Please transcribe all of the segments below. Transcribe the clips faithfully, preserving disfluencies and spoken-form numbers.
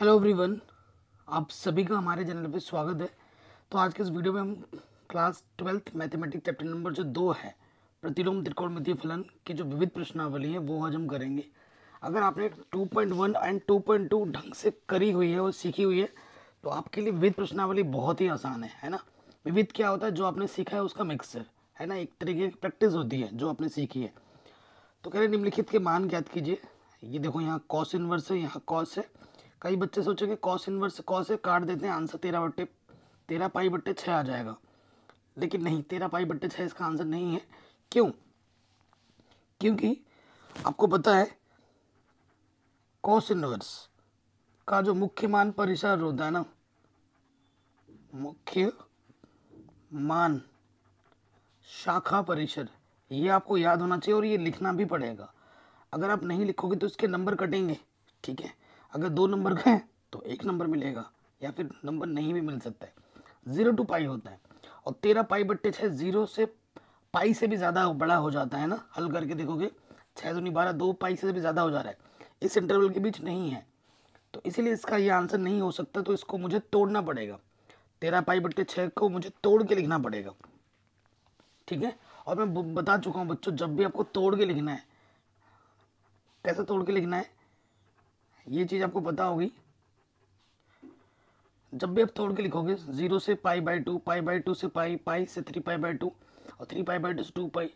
Hello everyone, आप सभी का हमारे चैनल पे स्वागत है। तो आज के इस वीडियो में हम class twelfth mathematics chapter number जो दो है, प्रतिलोम त्रिकोणमितीय फलन की जो विविध प्रश्नावली है वो आज हम करेंगे। अगर आपने two point one and two point two ढंग से करी हुई है और सीखी हुई है तो आपके लिए विविध प्रश्नावली बहुत ही आसान है, है ना। विविध क्या होता है? जो आपने सीखा है उसका मिक्सर, है ना। एक तरीके की प्रैक्टिस होती है जो आपने सीखी है। तो कह रहे निम्नलिखित के मान ज्ञात कीजिए। ये देखो, यहाँ कॉस इनवर्स है, यहाँ कॉस है। कई बच्चे सोचेंगे कॉस इनवर्स कॉस है, काट देते हैं, आंसर तेरह बट्टे तेरह पाई बट्टे छः आ जाएगा। लेकिन नहीं, तेरह पाई बट्टे छः इसका आंसर नहीं है। क्यों? क्योंकि आपको पता है कॉस इनवर्स का जो मुख्य मान परिसर होता है ना, मुख्य मान शाखा परिसर, ये आपको याद होना चाहिए और ये लिखना भी पड़ेगा। अगर आप नहीं लिखोगे तो इसके नंबर कटेंगे, ठीक है। अगर दो नंबर का है तो एक नंबर मिलेगा या फिर नंबर नहीं भी मिल सकता है। जीरो टू पाई होता है और तेरह पाई बट्टे छः जीरो से पाई से भी ज़्यादा बड़ा हो जाता है ना। हल करके देखोगे छः दूनी बारह, दो पाई से भी ज़्यादा हो जा रहा है। इस इंटरवल के बीच नहीं है तो इसीलिए इसका ये आंसर नहीं हो सकता। तो इसको मुझे तोड़ना पड़ेगा, तेरह पाई बट्टे छः को मुझे तोड़ के लिखना पड़ेगा, ठीक है। और मैं बता चुका हूँ बच्चों, जब भी आपको तोड़ के लिखना है, कैसे तोड़ के लिखना है ये चीज़ आपको पता होगी। जब भी आप तोड़ के लिखोगे, जीरो से pi by two, pi by two से पाई, पाई से थ्री पाई बाई टू और थ्री पाई बाई टू से टू पाई,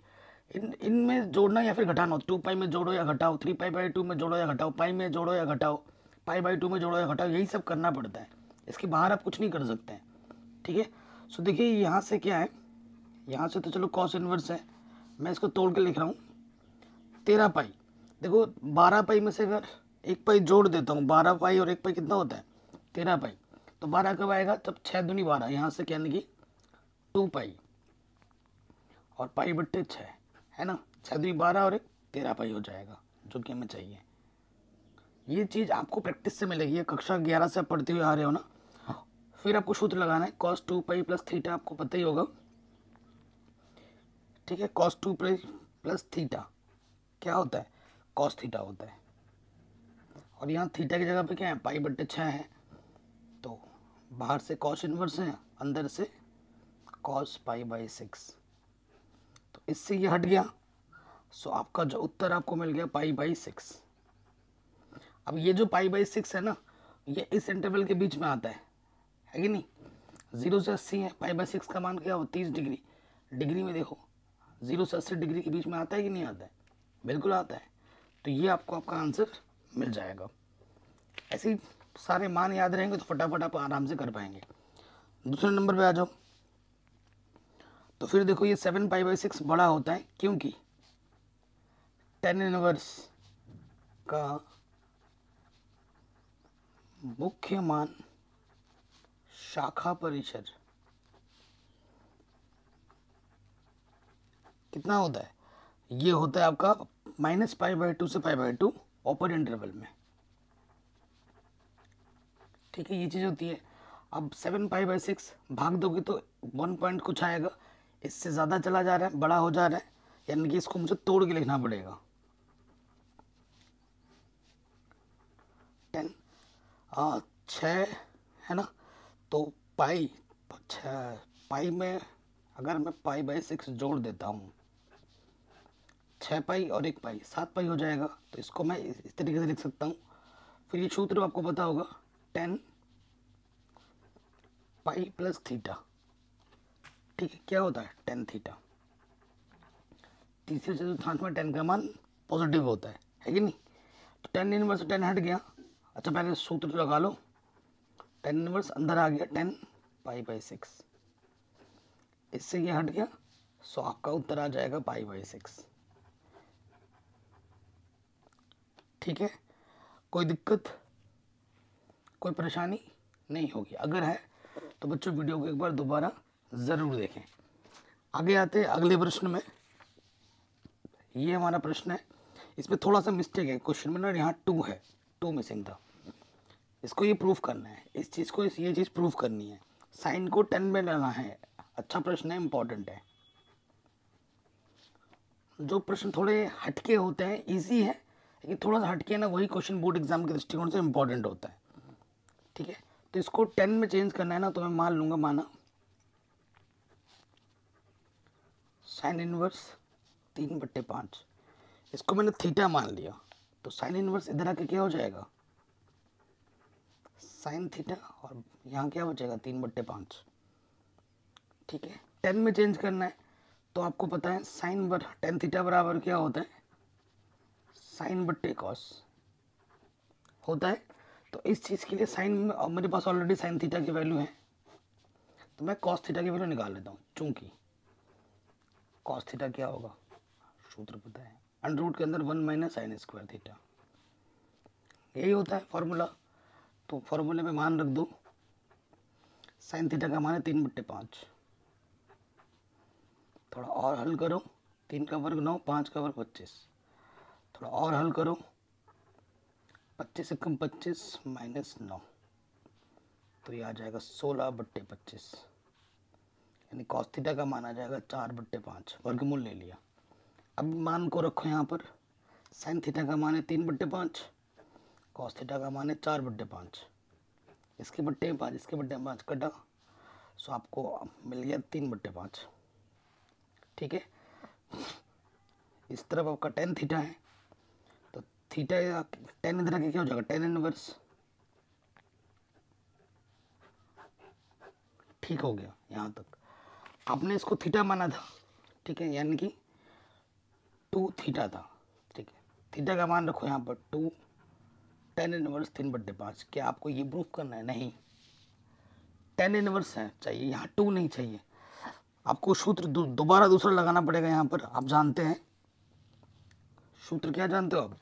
इन इनमें जोड़ना या फिर घटाना हो। टू पाई में जोड़ो या घटाओ, थ्री पाई बाई टू में जोड़ो या घटाओ, पाई में जोड़ो या घटाओ, पाई बाई टू में जोड़ो या घटाओ, यही सब करना पड़ता है। इसके बाहर आप कुछ नहीं कर सकते हैं, ठीक है। सो देखिए यहाँ से क्या है, यहाँ से तो चलो कॉस इनवर्स है, मैं इसको तोड़ के लिख रहा हूँ। तेरह पाई, देखो बारह पाई में से अगर एक पाई जोड़ देता हूँ, बारह पाई और एक पाई कितना होता है, तेरह पाई। तो बारह कब आएगा, तब छः दूनी बारह, यहाँ से क्या निकली, टू पाई और पाई बट्टे छः, है ना। छः दूनी बारह और एक तेरह पाई हो जाएगा, जो कि हमें चाहिए। ये चीज़ आपको प्रैक्टिस से मिलेगी, कक्षा ग्यारह से आप पढ़ते हुए आ रहे हो ना। फिर आपको सूत्र लगाना है, cos two pi plus theta, आपको पता ही होगा, ठीक है। Cos two pi plus theta क्या होता है, कॉस थीटा होता है। और यहाँ थीटा की जगह पे क्या है, पाई बट्टे छः है। तो बाहर से कॉस इनवर्स है, अंदर से कॉस पाई बाई सिक्स, तो इससे ये हट गया। सो आपका जो उत्तर आपको मिल गया पाई बाई सिक्स। अब ये जो पाई बाई सिक्स है ना, ये इस इंटरवल के बीच में आता है, है कि नहीं। जीरो से अस्सी है, पाई बाई सिक्स का मान क्या हो, तीस डिग्री। डिग्री में देखो, जीरो से अस्सी डिग्री के बीच में आता है कि नहीं आता है, बिल्कुल आता है। तो ये आपको आपका आंसर मिल जाएगा। ऐसे ही सारे मान याद रहेंगे तो फटाफट आप आराम से कर पाएंगे। दूसरे नंबर पे आ जाओ। तो फिर देखो ये सेवन पाई बाई सिक्स बड़ा होता है, क्योंकि टेन इनवर्स का मुख्य मान शाखा परिसर कितना होता है, ये होता है आपका माइनस पाई बाई टू से pi by two open interval में, ठीक है। ये चीज़ होती है। अब सेवन पाई बाई सिक्स भाग दोगे तो वन पॉइंट कुछ आएगा, इससे ज़्यादा चला जा रहा है, बड़ा हो जा रहा है, यानी कि इसको मुझे तोड़ के लिखना पड़ेगा। टेन छः है ना, तो पाई छः पाई में अगर मैं पाई बाई सिक्स जोड़ देता हूँ, छः पाई और एक पाई, सात पाई हो जाएगा। तो इसको मैं इस तरीके से लिख सकता हूँ। फिर ये सूत्र आपको पता होगा, टेन पाई प्लस थीटा, ठीक है। क्या होता है, टेन थीटा। तीसरे चतुर्थांश में टेन का मान पॉजिटिव होता है, है कि नहीं। तो टेन इनवर्स टेन हट गया। अच्छा, पहले सूत्र लगा लो, टेन इनवर्स अंदर आ गया, टेन पाई बाई सिक्स, इससे ये हट गया। सो आपका उत्तर आ जाएगा पाई बाई सिक्स, ठीक है। कोई दिक्कत, कोई परेशानी नहीं होगी। अगर है तो बच्चों वीडियो को एक बार दोबारा ज़रूर देखें। आगे आते हैं अगले प्रश्न में। ये हमारा प्रश्न है, इसमें थोड़ा सा मिस्टेक है क्वेश्चन में ना, यहाँ टू है, टू मिसिंग था। इसको ये प्रूफ करना है, इस चीज़ को इस ये चीज़ प्रूफ करनी है। साइन को टेन में लाना है। अच्छा प्रश्न है, इम्पोर्टेंट है। जो प्रश्न थोड़े हटके होते हैं, ईजी है, थोड़ा सा हटके ना, वही क्वेश्चन बोर्ड एग्जाम के दृष्टिकोण से इम्पोर्टेंट होता है। ठीक है, तो इसको टेन में चेंज करना है ना, तो मैं मान लूँगा, माना साइन इनवर्स तीन बट्टे पाँच, इसको मैंने थीटा मान लिया, तो साइन इनवर्स इधर आके क्या हो जाएगा, साइन थीटा, और यहाँ क्या हो जाएगा, तीन बट्टे पाँच। ठीक है, टेन में चेंज करना है, तो आपको पता है साइन बर टेन थीटा बराबर क्या होता है, साइन बट्टे कॉस होता है। तो इस चीज़ के लिए साइन, और मेरे पास ऑलरेडी साइन थीटा की वैल्यू है, तो मैं कॉस थीटा की वैल्यू निकाल लेता हूँ, चूंकि कॉस थीटा क्या होगा, सूत्र पता है, अंडर रूट के अंदर one minus sine square theta, यही होता है फॉर्मूला। तो फॉर्मूले में मान रख दो, साइन थीटा का मान है तीन बट्टे पाँच, थोड़ा और हल करो, तीन का वर्ग नौ, पाँच का वर्ग पच्चीस, थोड़ा और हल करो, पच्चीस से कम पच्चीस माइनस नौ, तो ये आ जाएगा सोलह बट्टे पच्चीस, यानी कॉस थीटा का मान आ जाएगा चार बट्टे पाँच, वर्गमूल ले लिया। अब मान को रखो यहाँ पर, साइन थीटा का मान है तीन बट्टे पाँच, कॉस थीटा का मान है चार बट्टे पाँच, इसके बट्टे पाँच, इसके बट्टे पाँच कटा, सो आपको मिल गया तीन बट्टे पाँच। ठीक है, इस तरफ आपका टेन थीटा है, तो थीटा टेन इधर आके क्या हो जाएगा, टेन इनवर्स, ठीक हो गया। यहाँ तक आपने इसको थीटा माना था, ठीक है, यानी कि टू थीटा था। ठीक है, थीटा का मान रखो यहाँ पर टू, टेन इनवर्स तीन बट्टे पाँच। क्या आपको ये प्रूफ करना है? नहीं, टेन इनवर्स है चाहिए, यहाँ टू नहीं चाहिए। आपको सूत्र दोबारा दूसरा लगाना पड़ेगा यहाँ पर। आप जानते हैं सूत्र, क्या जानते हो आप?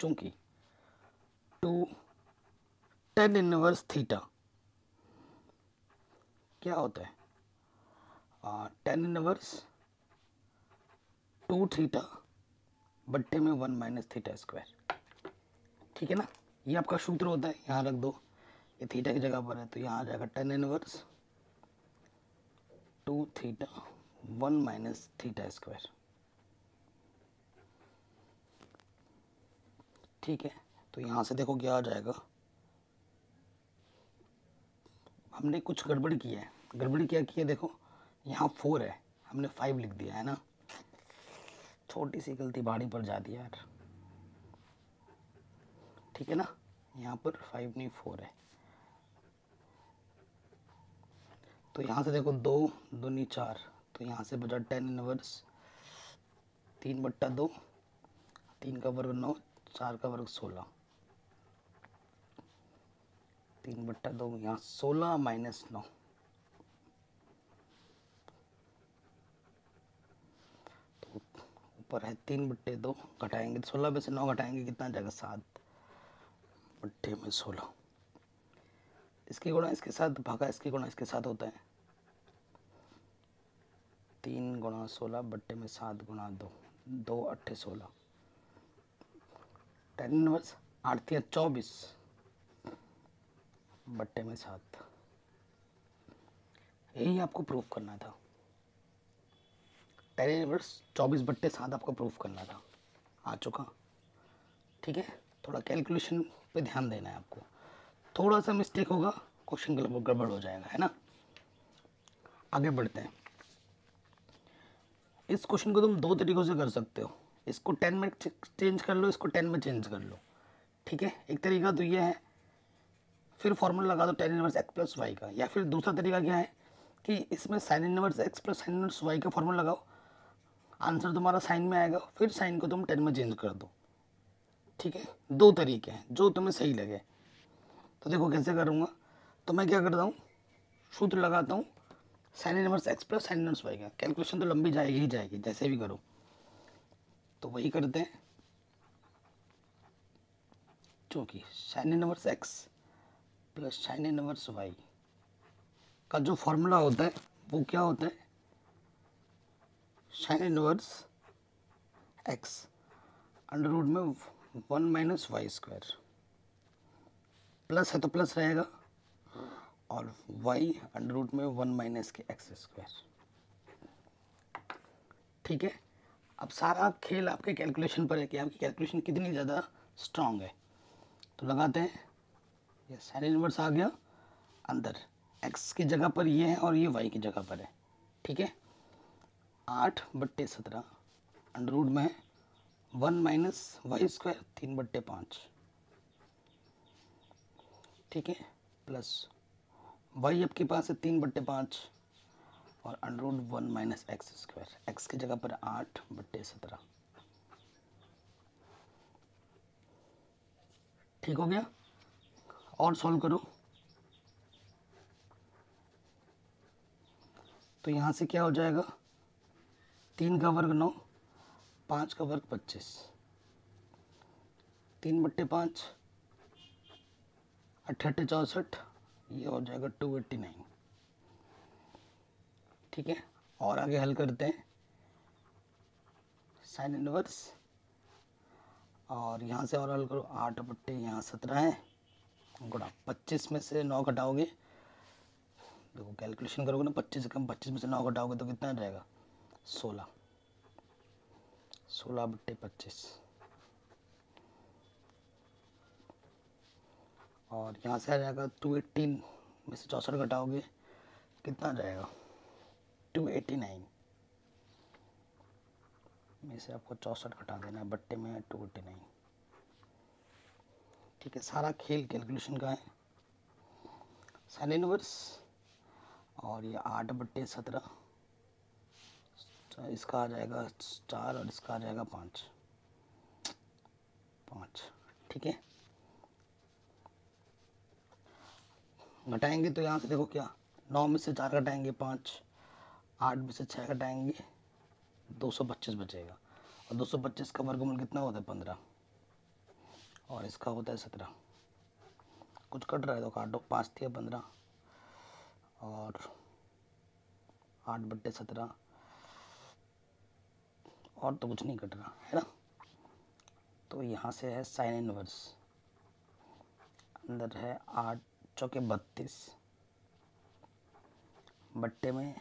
चूंकि टू टेन इनवर्स थीटा क्या होता है, आ, टेन इनवर्स टू थीटा बट्टे में वन माइनस थीटा स्क्वायर। ठीक है ना, ये आपका सूत्र होता है। यहाँ रख दो, ये थीटा की जगह पर है, तो यहाँ आ जाएगा tan inverse two theta one minus theta square. ठीक है, तो यहाँ से देखो क्या आ जाएगा। हमने कुछ गड़बड़ किया है। गड़बड़ क्या की है देखो, यहाँ फोर है, हमने फाइव लिख दिया है ना। छोटी सी गलती भारी पड़ जाती है यार। ठीक है ना, यहाँ पर फाइव नहीं फोर है, तो यहाँ से देखो दो दूनी चार, तो यहाँ से बचा टेन इनवर्स तीन बट्टा दो, तीन का वर्ग नौ, चार का वर्ग सोलह, तीन बट्टा दो, यहाँ सोलह माइनस नौ, तो ऊपर है तीन बट्टे दो, घटाएंगे सोलह में से नौ घटाएंगे, कितना जाएगा सात बट्टे में सोलह। इसकी गुणा इसके साथ भागा इसकी गुणा इसके साथ होता है तीन गुणा सोलह बट्टे में सात गुणा दो, दो अट्ठे सोलह, टेन इनवर्स आठतिया चौबीस बट्टे में सात। यही आपको प्रूफ करना था, टेन इनवर्स चौबीस बट्टे सात आपको प्रूफ करना था। आ चुका। ठीक है, थोड़ा कैलकुलेशन पे ध्यान देना है आपको, थोड़ा सा मिस्टेक होगा क्वेश्चन गड़बड़ हो जाएगा, है ना। आगे बढ़ते हैं। इस क्वेश्चन को तुम दो तरीक़ों से कर सकते हो, इसको टेन में चेंज कर लो, इसको टेन में चेंज कर लो। ठीक है, एक तरीका तो ये है, फिर फॉर्मूला लगा दो tan inverse x plus y का, या फिर दूसरा तरीका क्या है कि इसमें sine inverse x plus sine inverse y का फॉर्मूला लगाओ, आंसर तुम्हारा साइन में आएगा, फिर साइन को तुम टेन में चेंज कर दो। ठीक है, दो तरीके हैं, जो तुम्हें सही लगे। तो देखो कैसे करूँगा, तो मैं क्या करता हूँ, सूत्र लगाता हूँ sine inverse x plus sine inverse y का। कैलकुलेशन तो लंबी जाएगी ही जाएगी, जैसे भी करो, तो वही करते हैं। चूँकि sine inverse x plus sine inverse y का जो फॉर्मूला होता है वो क्या होता है, sine inverse x under root में one minus y square, plus है तो प्लस रहेगा, और y अंडर रूट में वन माइनस के एक्स स्क्वायर। ठीक है, अब सारा खेल आपके कैलकुलेशन पर है कि आपकी कैलकुलेशन कितनी ज़्यादा स्ट्रांग है। तो लगाते हैं यस tan इन्वर्स आ गया अंदर, x की जगह पर ये है और ये y की जगह पर है, ठीक है। आठ बट्टे सत्रह अंडर रूट में वन माइनस वाई स्क्वायर तीन बट्टे पाँच, ठीक है, प्लस y आपके पास है तीन बट्टे पाँच और under root one minus x square, x की जगह पर आठ बट्टे सत्रह, ठीक हो गया। और सॉल्व करो तो यहाँ से क्या हो जाएगा, तीन का वर्ग नौ, पाँच का वर्ग पच्चीस, तीन बट्टे पाँच अट्ठाटे चौंसठ, ये हो जाएगा टू एट्टी नाइन, ठीक है। और आगे हल करते हैं साइन इनवर्स, और यहाँ से और हल करो, आठ बट्टे यहाँ सत्रह है गुणा पच्चीस में से नौ घटाओगे, देखो कैलकुलेशन करोगे ना, पच्चीस से कम, पच्चीस में से नौ घटाओगे तो कितना रहेगा, सोलह, सोलह बट्टे पच्चीस। और यहाँ से आ जाएगा टू एट्टीन में से चौंसठ घटाओगे कितना रहेगा, टू एटी नाइन में से आपको चौंसठ घटा देना है, बट्टे में टू एटी नाइन, ठीक है। सारा खेल कैलकुलेशन का है, साइन इनवर्स और ये आठ बट्टे सत्रह, इसका आ जाएगा चार और इसका आ जाएगा पाँच, पाँच, ठीक है। घटाएंगे तो यहाँ से देखो क्या, नौ में से चार घटाएंगे पाँच, आठ में से छः घटाएंगे दो सौ पच्चीस बचेगा, और दो सौ पच्चीस का वर्गमूल कितना होता है, पंद्रह, और इसका होता है सत्रह, कुछ कट रहा है तो काट दो, पाँच थी पंद्रह और आठ बट्टे सत्रह, और तो कुछ नहीं कट रहा है ना। तो यहाँ से है साइन इनवर्स, अंदर है आठ चौके बत्तीस बट्टे में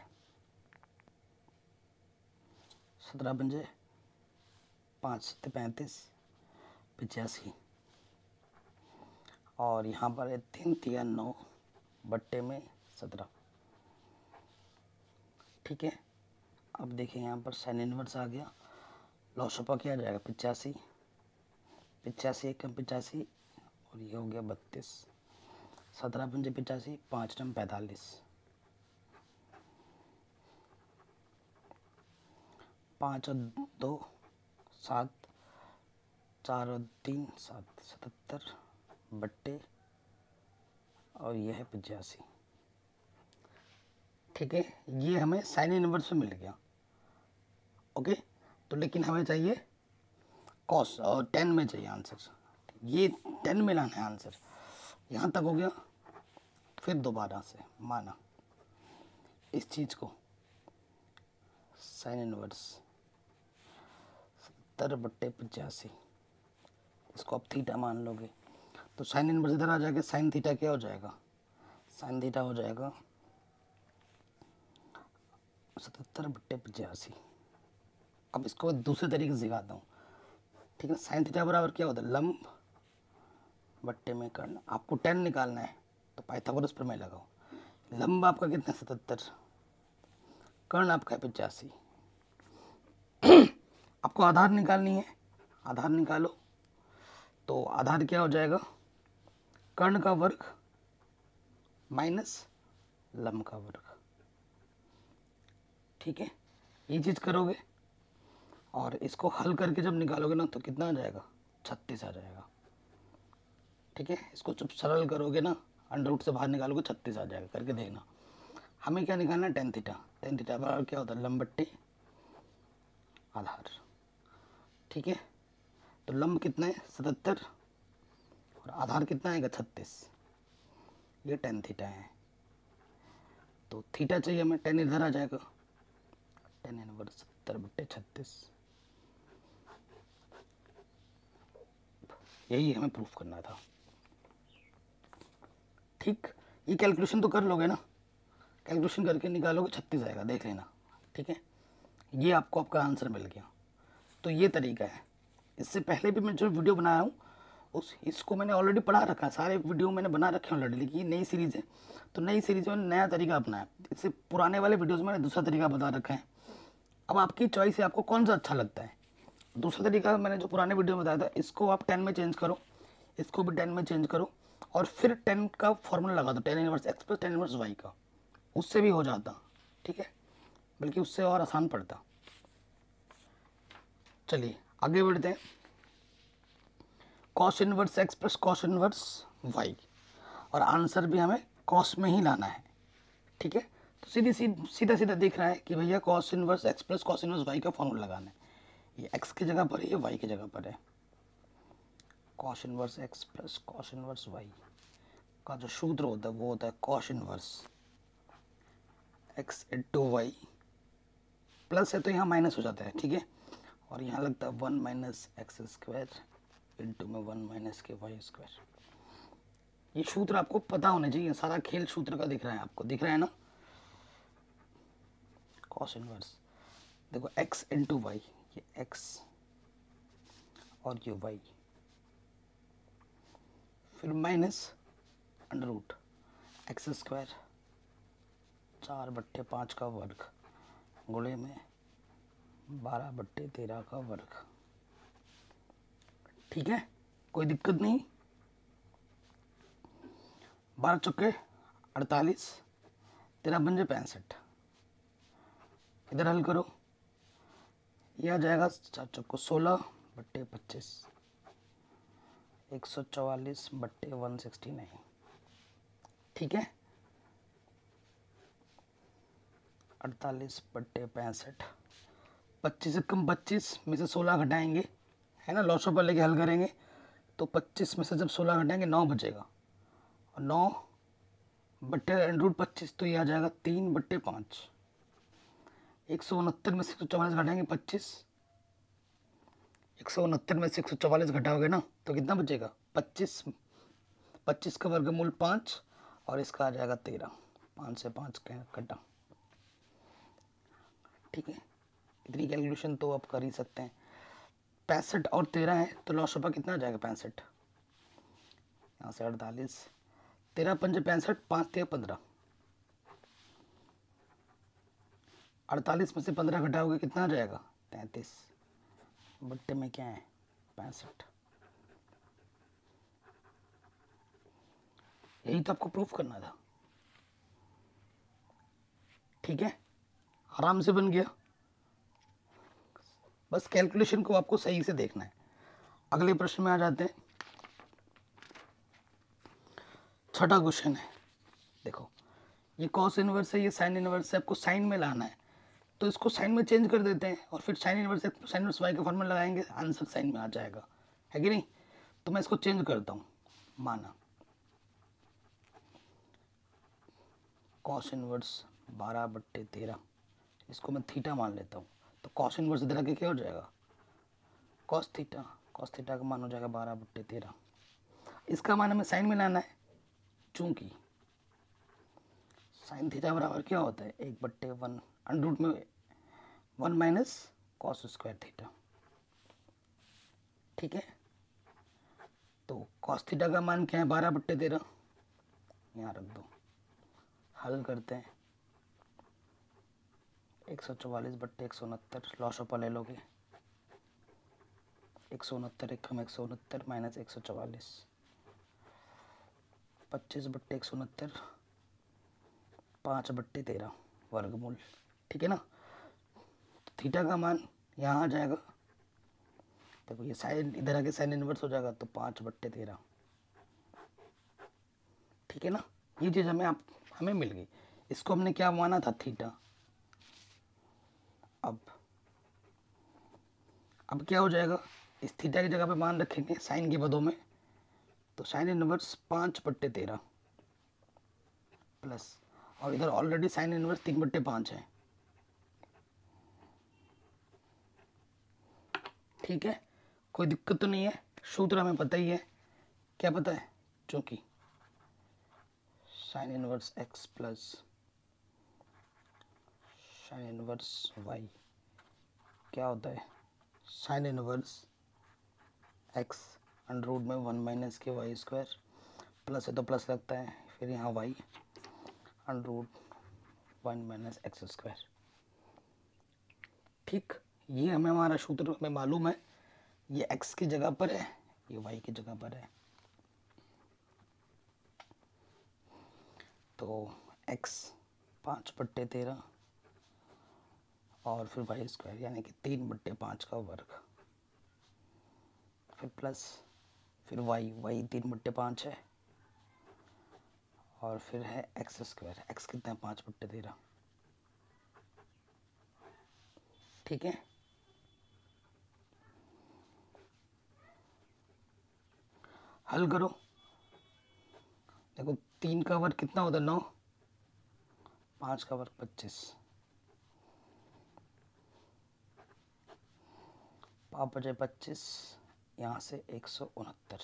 सत्रह पंजे पाँच सत्ते पैंतीस पचासी, और यहाँ पर है तीन तिया नौ बट्टे में सत्रह, ठीक है। अब देखिए यहाँ पर साइन इनवर्स आ गया, लॉसपा क्या जाएगा, पचासी, पचासी एकम पचासी, और ये हो गया बत्तीस, सत्रह पंजे पचासी, पाँच टम पैंतालीस, पाँच और दो सात, चार और तीन सात, सतहत्तर बट्टे, और यह है पचासी, ठीक है। ये हमें साइन इनवर्स में मिल गया, ओके। तो लेकिन हमें चाहिए कॉस, और टेन में चाहिए आंसर, ये टेन में लाना है आंसर। यहाँ तक हो गया, फिर दोबारा से माना इस चीज़ को, साइन इनवर्स सत्तर बट्टे पचासी, इसको आप थीटा मान लोगे तो साइन इनवर्स इधर आ जाएगा, साइन थीटा क्या हो जाएगा, साइन थीटा हो जाएगा सतहत्तर बट्टे पचासी। अब इसको दूसरे तरीके से सिखाता हूँ, ठीक है। साइन थीटा बराबर क्या होता है, लंब बट्टे में करना, आपको टेन निकालना है तो पाइथागोरस प्रमेय लगाओ, लंब आपका कितना सतहत्तर, कर्ण आपका है पचासी, आपको आधार निकालनी है, आधार निकालो तो आधार क्या हो जाएगा, कर्ण का वर्ग माइनस लंब का वर्ग, ठीक है। ये चीज़ करोगे और इसको हल करके जब निकालोगे ना तो कितना आ जाएगा, छत्तीस आ जाएगा, ठीक है। इसको जब सरल करोगे ना, अंडर रूट से बाहर निकालोगे छत्तीस आ जाएगा, करके देखना। हमें क्या निकालना है, टेन थीटा, टेन थीटा बराबर क्या होता है, लंब बट्टे आधार, ठीक है। तो लंब कितना है सतहत्तर और आधार कितना आएगा छत्तीस, ये टेन थीटा है। तो थीटा चाहिए हमें, टेन इधर आ जाएगा, टेन इनवर्स सत्तर बट्टे छत्तीस, यही हमें प्रूफ करना था, ठीक। ये कैलकुलेशन तो कर लोगे ना, कैलकुलेशन करके निकालोगे छत्तीस आएगा, देख लेना, ठीक है। ये आपको आपका आंसर मिल गया। तो ये तरीका है, इससे पहले भी मैं जो वीडियो बनाया हूँ उस इसको मैंने ऑलरेडी पढ़ा रखा है, सारे वीडियो मैंने बना रखे हैं ऑलरेडी, लेकिन नई सीरीज़ है तो नई सीरीज़ में नया तरीका अपनाया। इससे पुराने वाले वीडियोज़ में मैंने दूसरा तरीका बता रखा है। अब आपकी चॉइस है आपको कौन सा अच्छा लगता है। दूसरा तरीका मैंने जो पुराने वीडियो में बताया था, इसको आप टेन में चेंज करो, इसको भी टेन में चेंज करो और फिर टेन का फॉर्मूला लगा दो, tan inverse x plus tan inverse y का, उससे भी हो जाता। ठीक है, बल्कि उससे और आसान पड़ता। चलिए आगे बढ़ते हैं। Cos inverse x plus cos inverse y, और आंसर भी हमें कॉस में ही लाना है। ठीक है, तो सीधी सीधा सीधा सीधा दिख रहा है कि भैया cos inverse x plus cos inverse y का फॉर्मूला लगाना है। ये एक्स की जगह पर है, ये वाई की जगह पर है। Cos inverse x plus cos inverse y का जो सूत्र होता है वो होता है cos inverse x into y. Plus है तो यहाँ माइनस हो जाता है, ठीक है, और यहाँ लगता है one minus x square into में वन माइनस के वाई स्क्वायर। ये सूत्र आपको पता होना चाहिए, सारा खेल सूत्र का दिख रहा है, आपको दिख रहा है ना। कॉस इनवर्स देखो एक्स इंटू वाई, ये एक्स और ये वाई, फिर minus under root x square चार बट्टे पाँच का वर्ग गुणे में बारह बट्टे तेरह का वर्ग। ठीक है, कोई दिक्कत नहीं। बारह चौके अड़तालीस, तेरह पंजे पैंसठ। इधर हल करो, यह आ जाएगा चार चौको सोलह बट्टे पच्चीस, एक सौ चवालीस बट्टे वन सिक्सटी नाइन। ठीक है, अड़तालीस बट्टे पैंसठ, पच्चीस से कम पच्चीस में से सोलह घटाएंगे, है ना, लॉसों पर लेके हल करेंगे तो पच्चीस में से जब सोलह घटाएंगे नौ बचेगा, और नौ बट्टे अंडर रूट पच्चीस तो ये आ जाएगा तीन बट्टे पाँच। एक सौ उनहत्तर में से एक सौ चवालीस घटाएंगे पच्चीस, एक सौ उनहत्तर में से एक सौ चवालीस घटाओगे ना तो कितना बचेगा, पच्चीस। पच्चीस का वर्गमूल पाँच और इसका आ जाएगा तेरह, पाँच से पाँच कटा। ठीक है, इतनी कैलकुलेशन तो आप कर ही सकते हैं। पैंसठ और तेरह है तो लॉसोपा कितना आ जाएगा, पैंसठ, यहाँ से अड़तालीस, तेरह पंजे पैंसठ, पाँच तेरह पंद्रह, अड़तालीस में से पंद्रह घटाओगे कितना आ जाएगा, तैंतीस बट्टे में क्या है, पैंसठ। यही तो आपको प्रूफ करना था। ठीक है, आराम से बन गया, बस कैलकुलेशन को आपको सही से देखना है। अगले प्रश्न में आ जाते हैं। छठा क्वेश्चन है, देखो ये कॉस इनवर्स है, ये साइन इनवर्स है, आपको साइन में लाना है तो इसको साइन में चेंज कर देते हैं और फिर sine inverse sine inverse y का फॉर्मूला लगाएंगे, आंसर साइन में आ जाएगा, है कि नहीं। तो मैं इसको चेंज करता हूँ, माना कॉस इनवर्स बारह बट्टे तेरह, इसको मैं थीटा मान लेता हूँ, तो कॉस इनवर्स इधर आके क्या हो जाएगा, कॉस थीटा, कॉस थीटा का मान हो जाएगा बारह बट्टे तेरह। इसका मान हमें साइन में लाना है, चूँकि साइन थीटा बराबर क्या होता है, एक बट्टे वन अंडर रूट में one minus cos square theta. ठीक है, तो कॉस थीटा का मान क्या है, बारह बट्टे तेरह, यहाँ रख दो। हल करते हैं, एक सौ चवालीस बट्टे एक सौ उनहत्तर, लॉस ऑफ ले लोगे, एक सौ उनहत्तर एक कम एक सौ उनहत्तर माइनस एक सौ चवालीस, पच्चीस बट्टे एक सौ उनहत्तर, पाँच बट्टे तेरह वर्गमूल। ठीक है ना, थीटा का मान यहाँ आ जाएगा, देखो ये साइन इधर आके साइन इनवर्स हो जाएगा तो पाँच बट्टे तेरह। ठीक है ना, ये चीज़ हमें आप हमें मिल गई। इसको हमने क्या माना था, थीटा। अब अब क्या हो जाएगा, इस थीटा की जगह पे मान रखेंगे साइन के पदों में, तो साइन इनवर्स पाँच बट्टे तेरह प्लस, और इधर ऑलरेडी साइन इनवर्स तीन बट्टे पाँच है। ठीक है, कोई दिक्कत तो नहीं है, सूत्र हमें पता ही है, क्या पता है, चूँकि sine inverse x plus sine inverse y क्या होता है, sine inverse x under root में वन माइनस के वाई स्क्वायर प्लस है तो प्लस लगता है, फिर यहाँ y under root one minus x square. ठीक, ये हमें हमारा सूत्र में मालूम है, ये x की जगह पर है, ये y की जगह पर है। तो x पाँच बट्टे तेरह और फिर वाई स्क्वायर यानी कि तीन बट्टे पाँच का वर्ग, फिर प्लस, फिर y, y तीन बट्टे पाँच है और फिर है एक्स स्क्वायर। एक्स कितना है? पाँच बट्टे तेरह। ठीक है, हल करो। देखो तीन का वर्ग कितना होता है? नौ, पाँच का वर्ग पच्चीस, पाँच बजे पच्चीस, यहाँ से एक सौ उनहत्तर।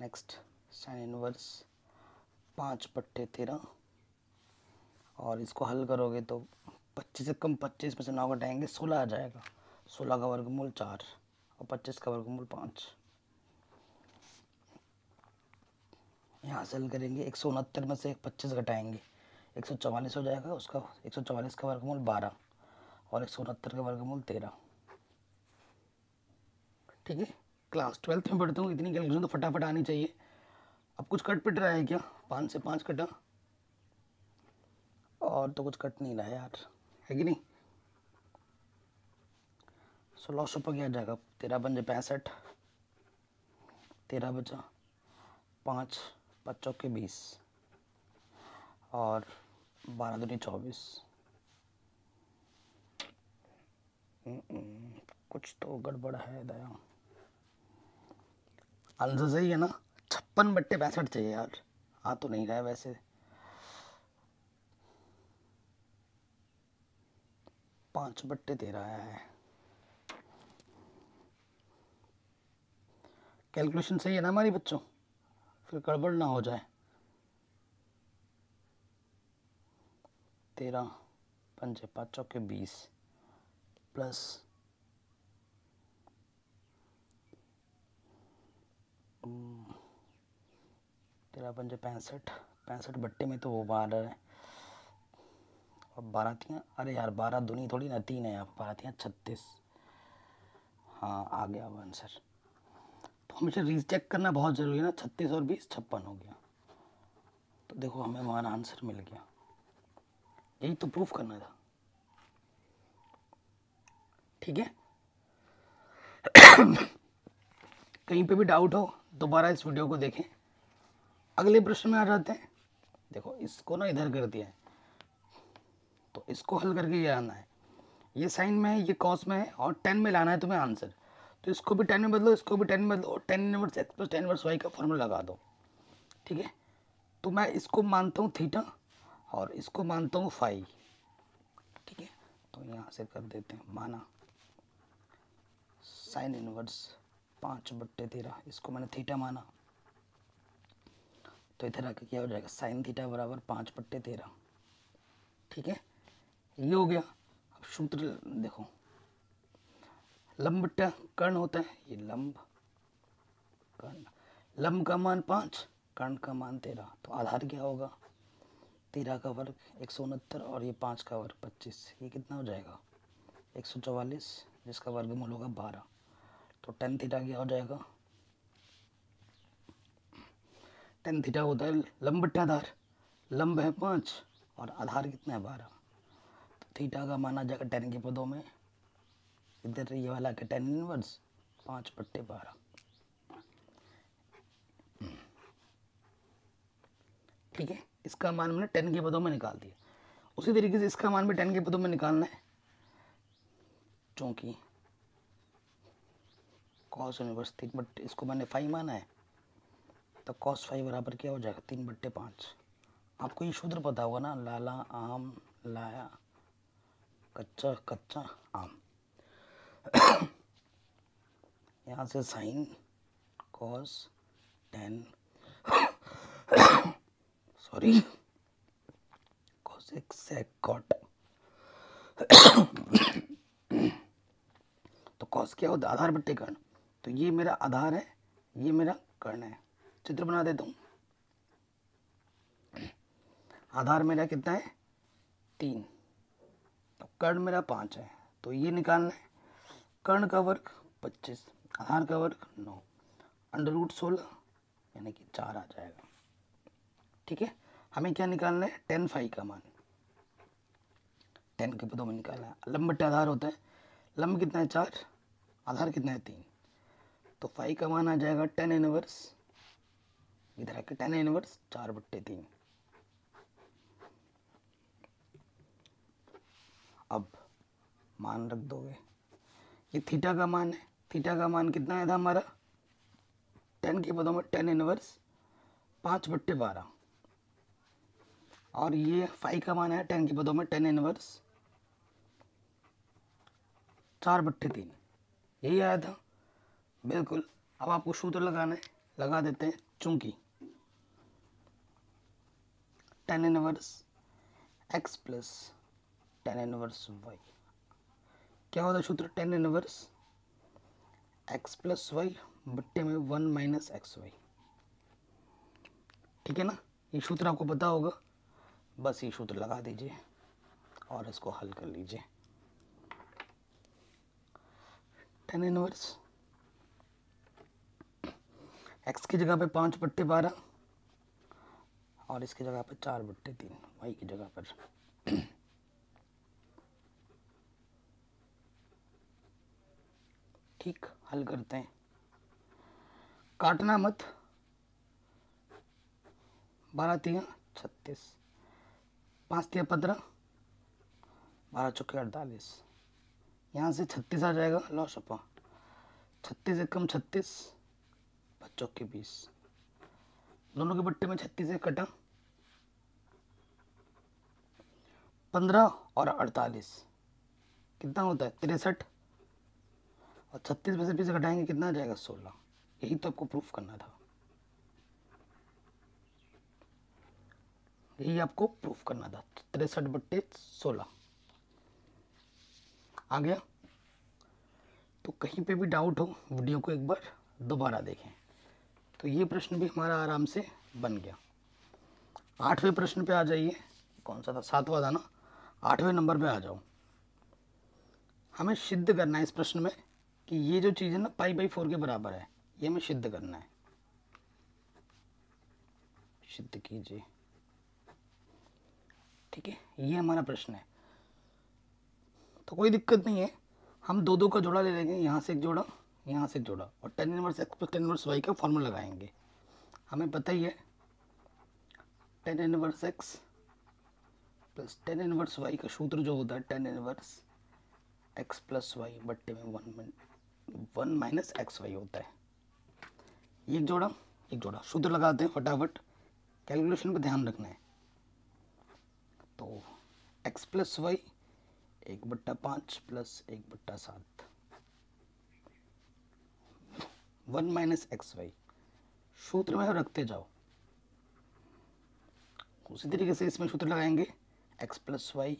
नेक्स्ट साइन इनवर्स पाँच बट्टे तेरह और इसको हल करोगे तो पच्चीस से कम पच्चीस में से नौ घटाएंगे सोलह आ जाएगा। सोलह का वर्गमूल चार और पच्चीस का वर्गमूल पाँच। यहाँ से हल करेंगे, एक सौ उनहत्तर में से पच्चीस घटाएंगे एक सौ चवालीस हो जाएगा, उसका एक सौ चवालीस का वर्गमूल बारह और एक सौ उनहत्तर का वर्गमूल तेरह। ठीक है, क्लास ट्वेल्थ में पढ़ता हूँ, इतनी कैलकुलेशन तो फटाफट आनी चाहिए। अब कुछ कट पिट रहा है क्या? पाँच से पाँच कटा और तो कुछ कट नहीं रहा यार, है कि नहीं? सोलह सौ पर क्या जाएगा? तेरह पंजे पैंसठ, तेरह बचा पाँच, पच्चों के बीस और बारह दूनी चौबीस। कुछ तो गड़बड़ है दया। आंसर सही है ना? छप्पन बट्टे पैंसठ चाहिए यार, आ तो नहीं रहा है वैसे। पाँच बट्टे तेरह आया है। कैलकुलेशन सही है ना हमारी बच्चों? फिर गड़बड़ ना हो जाए। तेरह पंचे पाँच के बीस प्लस तेरह पंचे पैंसठ, पैंसठ बट्टे में तो वो बारह है और बारह, अरे यार बारह दूनी थोड़ी ना, तीन है यहाँ, बारह छत्तीस। हाँ आ गया अब आंसर। तो हमेशा रीचेक करना बहुत ज़रूरी है ना। छत्तीस और बीस छप्पन हो गया। तो देखो हमें हमारा आंसर मिल गया, यही तो प्रूफ करना था। ठीक है। कहीं पे भी डाउट हो दोबारा इस वीडियो को देखें। अगले प्रश्न में आ जाते हैं। देखो इसको ना इधर कर दिया है तो इसको हल करके ये आना है, ये साइन में है, ये कॉस में है और टेन में लाना है तुम्हें आंसर। तो इसको भी टेन में बदलो, इसको भी टेन में बदलो और tan inverse x plus tan inverse y का फॉर्मूला लगा दो। ठीक है, तो मैं इसको मानता हूँ थीटा और इसको मानता हूँ फाई। ठीक है, तो यहाँ से कर देते हैं। माना साइन इनवर्स पाँच बट्टे तेरह, इसको मैंने थीटा माना तो इधर आके क्या हो जाएगा? साइन थीटा बराबर पाँच बट्टे तेरह। ठीक है, ये हो गया। अब सूत्र देखो, लंब बट्टा कर्ण होता है, ये लंब कर्ण, लंब का मान पाँच, कर्ण का मान तेरह। तो आधार क्या होगा? तेरह का वर्ग एक सौ उनहत्तर और ये पाँच का वर्ग पच्चीस। ये कितना हो जाएगा? एक सौ चवालीस, जिसका वर्गमूल होगा बारह। तो टेन थीटा क्या हो जाएगा? टेन थीटा होता है लंब बट्टा आधार, लंब है पाँच और आधार कितना है? बारह। थीटा का माना जाएगा टेन के पदों में, इधर ये वाला का टेन इनवर्स पाँच बट्टे बारह। ठीक है, इसका मान मैंने टेन के पदों में निकाल दिया। उसी तरीके से इसका मान भी टेन के पदों में निकालना है, चूँकि कॉस इनवर्स तीन बट्टे, इसको मैंने फाइव माना है तो कॉस फाइव बराबर क्या हो जाएगा? तीन बट्टे पाँच। आपको ये सूत्र पता होगा ना, लाला आम लाया कच्चा कच्चा आम। यहाँ से sine cos tan sorry cos x sec cot तो कॉस क्या होता है आधार बट्टे कर्ण। तो ये मेरा आधार है, ये मेरा कर्ण है। चित्र बना देता हूँ। आधार मेरा कितना है तीन, तो कर्ण मेरा पाँच है। तो ये निकालना है, कर्ण का वर्ग पच्चीस, आधार का वर्ग नौ, अंडर रूट सोलह यानी कि चार आ जाएगा। ठीक है, हमें क्या निकालना है टेन फाई का मान, टेन के पदों में निकालना है। लंब बट्टे आधार होता है, लंब कितना है चार, आधार कितना है तीन, तो फाई का मान आ जाएगा टेन इनवर्स, इधर आके टेन इनवर्स चार बट्टे तीन। अब मान रख दोगे, ये थीटा का मान है, थीटा का मान कितना आया था हमारा टेन के पदों में टेन इनवर्स पाँच बट्टे बारह, और ये फाई का मान है टेन के पदों में टेन इनवर्स चार बट्टे तीन, यही आया था बिल्कुल। अब आपको सूत्र लगाना है, लगा देते हैं। चूंकि tan inverse x plus tan inverse y, क्या होता है सूत्र tan inverse x plus y बट्टे में वन माइनस एक्स वाई। ठीक है ना, ये सूत्र आपको पता होगा, बस ये सूत्र लगा दीजिए और इसको हल कर लीजिए। टेन इनवर्स एक्स की जगह पे पाँच बट्टे बारह और इसकी जगह पे चार बट्टे तीन वाई की जगह पर। ठीक, हल करते हैं। काटना मत, बारह तिया छत्तीस, पाँच तिया पंद्रह, बारह चौके अड़तालीस, यहाँ से छत्तीस आ जाएगा। लो छपा, छत्तीस एक कम छत्तीस, बच्चों के बीस, दोनों के बट्टे में छत्तीस से कटा पंद्रह और अड़तालीस कितना होता है तिरसठ, और छत्तीस में से बीस घटाएंगे कितना आ जाएगा सोलह। यही तो आपको प्रूफ करना था, यही आपको प्रूफ करना था तिरसठ बट्टे सोलह आ गया। तो कहीं पे भी डाउट हो वीडियो को एक बार दोबारा देखें। तो ये प्रश्न भी हमारा आराम से बन गया। आठवें प्रश्न पे आ जाइए, कौन सा था सातवां था ना, आठवें नंबर पे आ जाओ। हमें सिद्ध करना है इस प्रश्न में कि ये जो चीज़ है ना पाई बाई फोर के बराबर है, ये हमें सिद्ध करना है। सिद्ध कीजिए। ठीक है, ये हमारा प्रश्न है, तो कोई दिक्कत नहीं है। हम दो दो का जोड़ा ले लेंगे, यहाँ से एक जोड़ा, यहाँ से एक जोड़ा, और tan inverse x plus tan inverse y का फॉर्मूला लगाएंगे। हमें पता ही है tan inverse x plus tan inverse y का सूत्र जो होता है tan inverse x plus y बट्टे में one one minus x y होता है। ये एक जोड़ा, एक जोड़ा, सूत्र लगाते हैं फटाफट, कैलकुलेशन पर ध्यान रखना है। तो एक्स प्लस वाई एक बट्टा पाँच प्लस एक बट्टा सात वन माइनस एक्स वाई, सूत्र में रखते जाओ। उसी तरीके से इसमें सूत्र लगाएंगे x plus y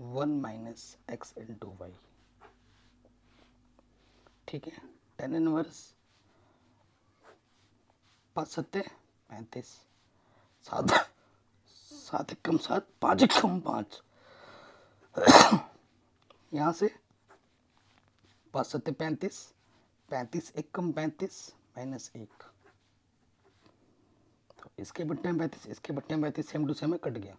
one minus x into y. ठीक है, टेन इनवर्स पाँच सत्ते पैंतीस, सात सात एक कम सात, पाँच एक कम पाँच, यहाँ से पाँच सत्ते पैंतीस, पैंतीस एक कम पैंतीस माइनस एक, तो इसके बट्टे में पैंतीस, इसके बट्टे में पैंतीस, सेम टू सेम में कट गया।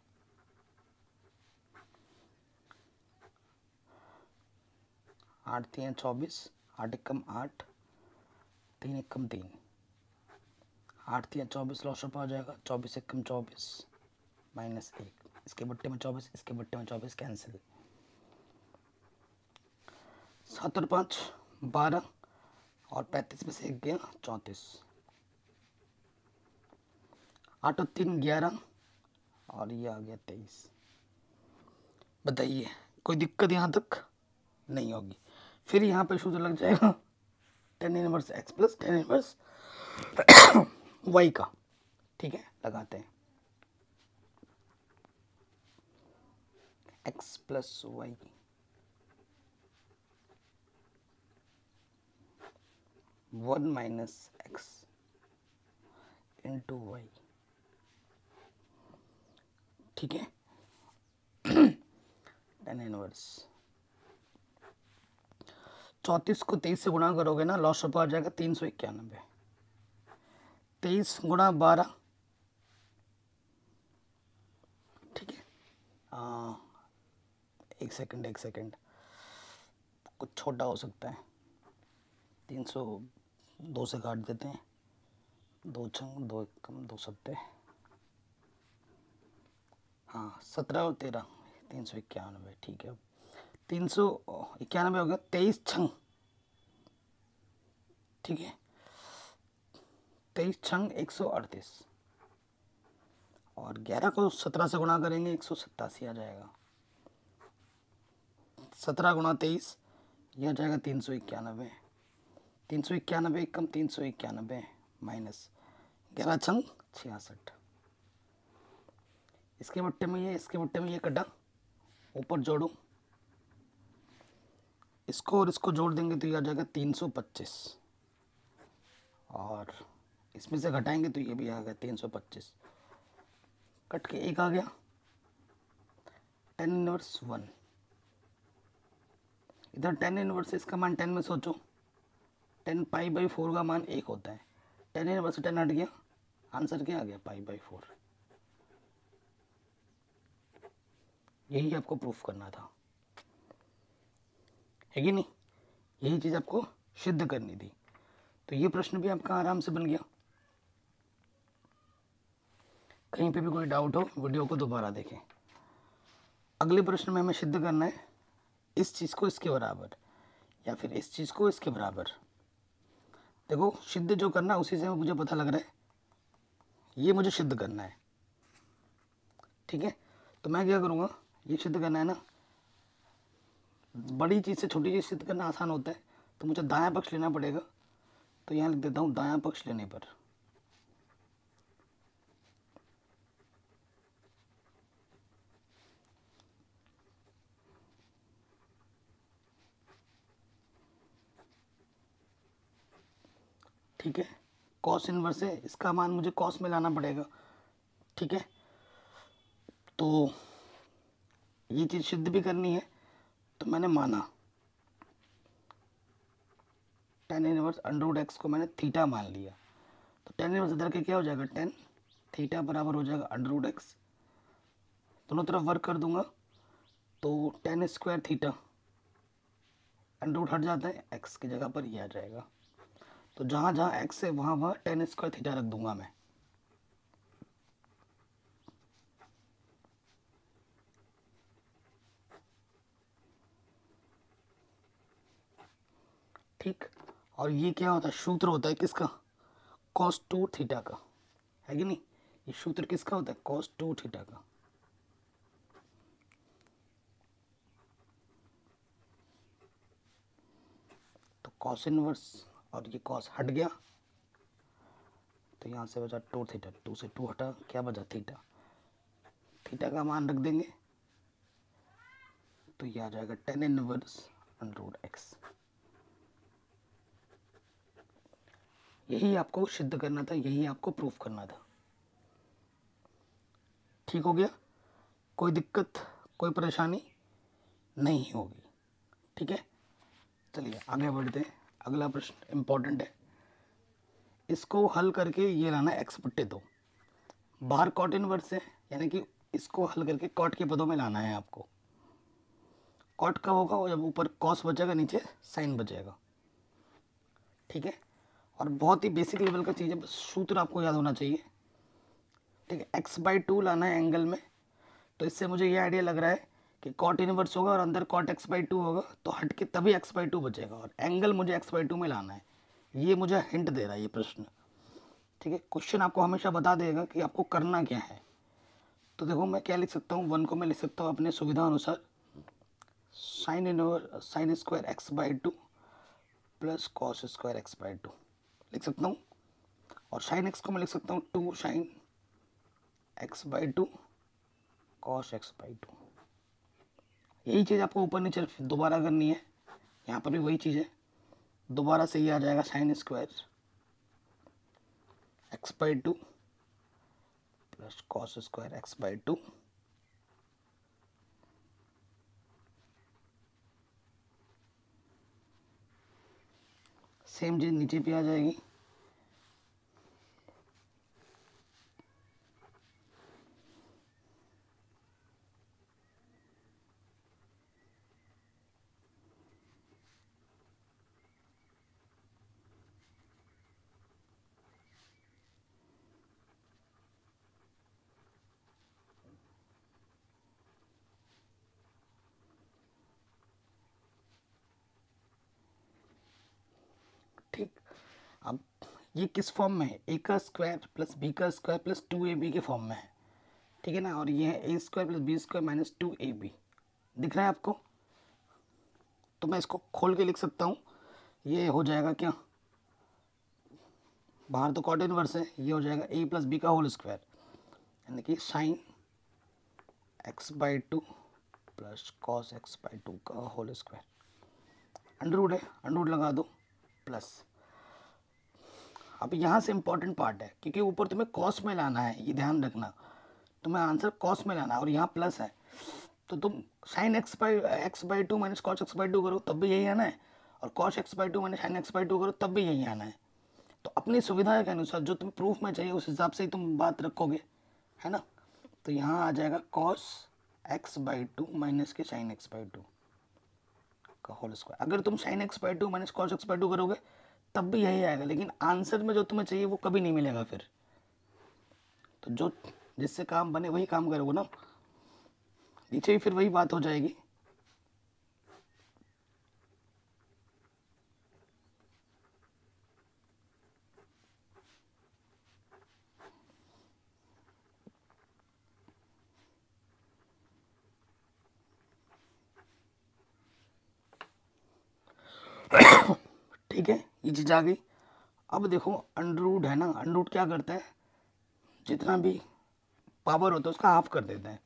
आठ तीन चौबीस, आठ एक कम आठ, तीन एक कम तीन, आठ तीन चौबीस, लॉस पर आ जाएगा चौबीस एक कम चौबीस माइनस एक, इसके बट्टे में चौबीस, इसके बट्टे में चौबीस कैंसिल, सात और पाँच बारह, और पैंतीस में से एक गया चौंतीस, आठ और तीन ग्यारह, और ये आ गया तेईस। बताइए कोई दिक्कत यहाँ तक नहीं होगी। फिर यहाँ पे सूत्र लग जाएगा tan inverse x plus tan inverse y का। ठीक है, लगाते हैं x plus y one minus x into y. ठीक है, टेन इनवर्स चौंतीस को तेईस से गुणा करोगे ना, लॉस ऑफ आ जाएगा तीन सौ इक्यानबे। तेईस गुणा बारह, ठीक है। आ, एक सेकंड एक सेकंड कुछ छोटा हो सकता है, तीन सौ दो से काट देते हैं, दो छंग दो कम दो सत्ते, हाँ सत्रह और तेरह तीन सौ इक्यानवे। ठीक है, अब तीन सौ इक्यानवे हो गया, तेईस छंग, ठीक है, तेईस छंग एक सौ अड़तीस, और ग्यारह को सत्रह से गुणा करेंगे एक सौ सत्तासी आ जाएगा। सत्रह गुणा तेईस यह आ जाएगा तीन सौ इक्यानवे, तीन सौ इक्यानवे कम तीन सौ इक्यानवे माइनस ग्यारह छंग छियासठ। इसके बट्टे में ये, इसके बट्टे में ये कटा, ऊपर जोड़ो इसको और इसको जोड़ देंगे तो ये आ जाएगा तीन सौ पच्चीस, और इसमें से घटाएंगे तो ये भी आ गया तीन सौ पच्चीस, कट के एक आ गया। टेन इनवर्स वन, इधर टेन इनवर्स इसका मान टेन में सोचो, टेन पाई बाई फोर का मान एक होता है, टेन इनवर्स टेन हट गया, आंसर क्या आ गया पाई बाई फोर। यही आपको प्रूफ करना था, है कि नहीं, यही चीज़ आपको सिद्ध करनी थी, तो ये प्रश्न भी आपका आराम से बन गया। कहीं पे भी कोई डाउट हो वीडियो को दोबारा देखें। अगले प्रश्न में हमें सिद्ध करना है इस चीज़ को इसके बराबर, या फिर इस चीज़ को इसके बराबर। देखो सिद्ध जो करना है उसी से मुझे पता लग रहा है ये मुझे सिद्ध करना है। ठीक है, तो मैं क्या करूँगा, ये सिद्ध करना है ना, बड़ी चीज़ से छोटी चीज़ सिद्ध करना आसान होता है, तो मुझे दायां पक्ष लेना पड़ेगा, तो यहाँ लिख देता हूँ दायां पक्ष लेने पर ठीक है कॉस इनवर्स है, इसका मान मुझे कॉस में लाना पड़ेगा। ठीक है, तो ये चीज़ सिद्ध भी करनी है, तो मैंने माना टेन इनवर्स अंडररूट एक्स को मैंने थीटा मान लिया, तो टेन इनवर्स इधर के क्या हो जाएगा टेन थीटा बराबर हो जाएगा अंडररूट एक्स, दोनों तरफ वर्क कर दूंगा तो टेन स्क्वायर थीटा अंडररूट हट जाता है, एक्स की जगह पर ये आ जाएगा, तो जहाँ जहाँ एक्स है वहाँ वहाँ टेन स्क्वायर थीटा रख दूंगा मैं। ठीक, और ये क्या होता है सूत्र होता है किसका, कॉस टू थीटा का, है कि नहीं, ये सूत्र किसका होता है कॉस टू थीटा का। तो कॉस इनवर्स और ये कॉस हट गया, तो यहाँ से बचा टू थीटा, टू से टू हटा क्या बचा थीटा, थीटा का मान रख देंगे तो ये आ जाएगा टेन इनवर्स अंडररूट एक्स। यही आपको सिद्ध करना था, यही आपको प्रूफ करना था। ठीक हो गया, कोई दिक्कत कोई परेशानी नहीं होगी। ठीक है, चलिए आगे बढ़ते हैं। अगला प्रश्न इम्पॉर्टेंट है, इसको हल करके ये लाना एक्स बट्टे दो, बाहर कॉट इनवर्स है, यानी कि इसको हल करके कॉट के पदों में लाना है आपको। कॉट कब होगा, जब ऊपर कॉस बचेगा नीचे साइन बचेगा। ठीक है, और बहुत ही बेसिक लेवल का चीज़ है, बस सूत्र आपको याद होना चाहिए। ठीक है, एक्स बाई टू लाना है एंगल में, तो इससे मुझे ये आइडिया लग रहा है कि कॉट इनवर्स होगा और अंदर कॉट एक्स बाई टू होगा, तो हट के तभी एक्स बाई टू बचेगा, और एंगल मुझे एक्स बाई टू में लाना है, ये मुझे हिंट दे रहा है ये प्रश्न। ठीक है, क्वेश्चन आपको हमेशा बता देगा कि आपको करना क्या है। तो देखो मैं क्या लिख सकता हूँ, वन को मैं लिख सकता हूँ अपने सुविधा अनुसार sine inverse sine square x by two plus cos square x by two लिख सकता हूँ, और साइन एक्स को मैं लिख सकता हूँ two sine x by two cos x by two. यही चीज़ आपको ऊपर नीचे दोबारा करनी है, यहाँ पर भी वही चीज़ है, दोबारा से ये आ जाएगा sine square x by two plus cos square x by two same चीज नीचे भी आ जाएगी ठीक। अब ये किस फॉर्म में है ए का स्क्वायर प्लस बी का square plus two a b के फॉर्म में है ठीक है ना। और ये है ए square plus B square minus two a b दिख रहा है आपको। तो मैं इसको खोल के लिख सकता हूँ ये हो जाएगा क्या बाहर तो कॉट इनवर्स है ये हो जाएगा ए प्लस बी का होल स्क्वायर यानी कि sine x by two plus cos x by two का होल स्क्वायर अंडर रूट है अंडर रूट लगा दो प्लस। अब यहाँ से इम्पॉर्टेंट पार्ट है क्योंकि ऊपर तुम्हें कॉस में लाना है ये ध्यान रखना तुम्हें आंसर कॉस में लाना है और यहाँ प्लस है तो तुम sine x by x by two minus cos x by two करो तब भी यही आना है और cos x by two minus sine x by two करो तब भी यही आना है। तो अपनी सुविधा के अनुसार जो तुम्हें प्रूफ में चाहिए उस हिसाब से ही तुम बात रखोगे है ना। तो यहाँ आ जाएगा cos x by two minus के साइन एक्स बाई टू का होल स्क्वायर। अगर तुम sine x by two minus cos x by two करोगे तब भी यही आएगा लेकिन आंसर में जो तुम्हें चाहिए वो कभी नहीं मिलेगा। फिर तो जो जिससे काम बने वही काम करोगे ना। नीचे भी फिर वही बात हो जाएगी ठीक है ये चीज आ गई। अब देखो अंडर रूट है ना अंडर रूट क्या करता है जितना भी पावर होता है उसका हाफ कर देता है।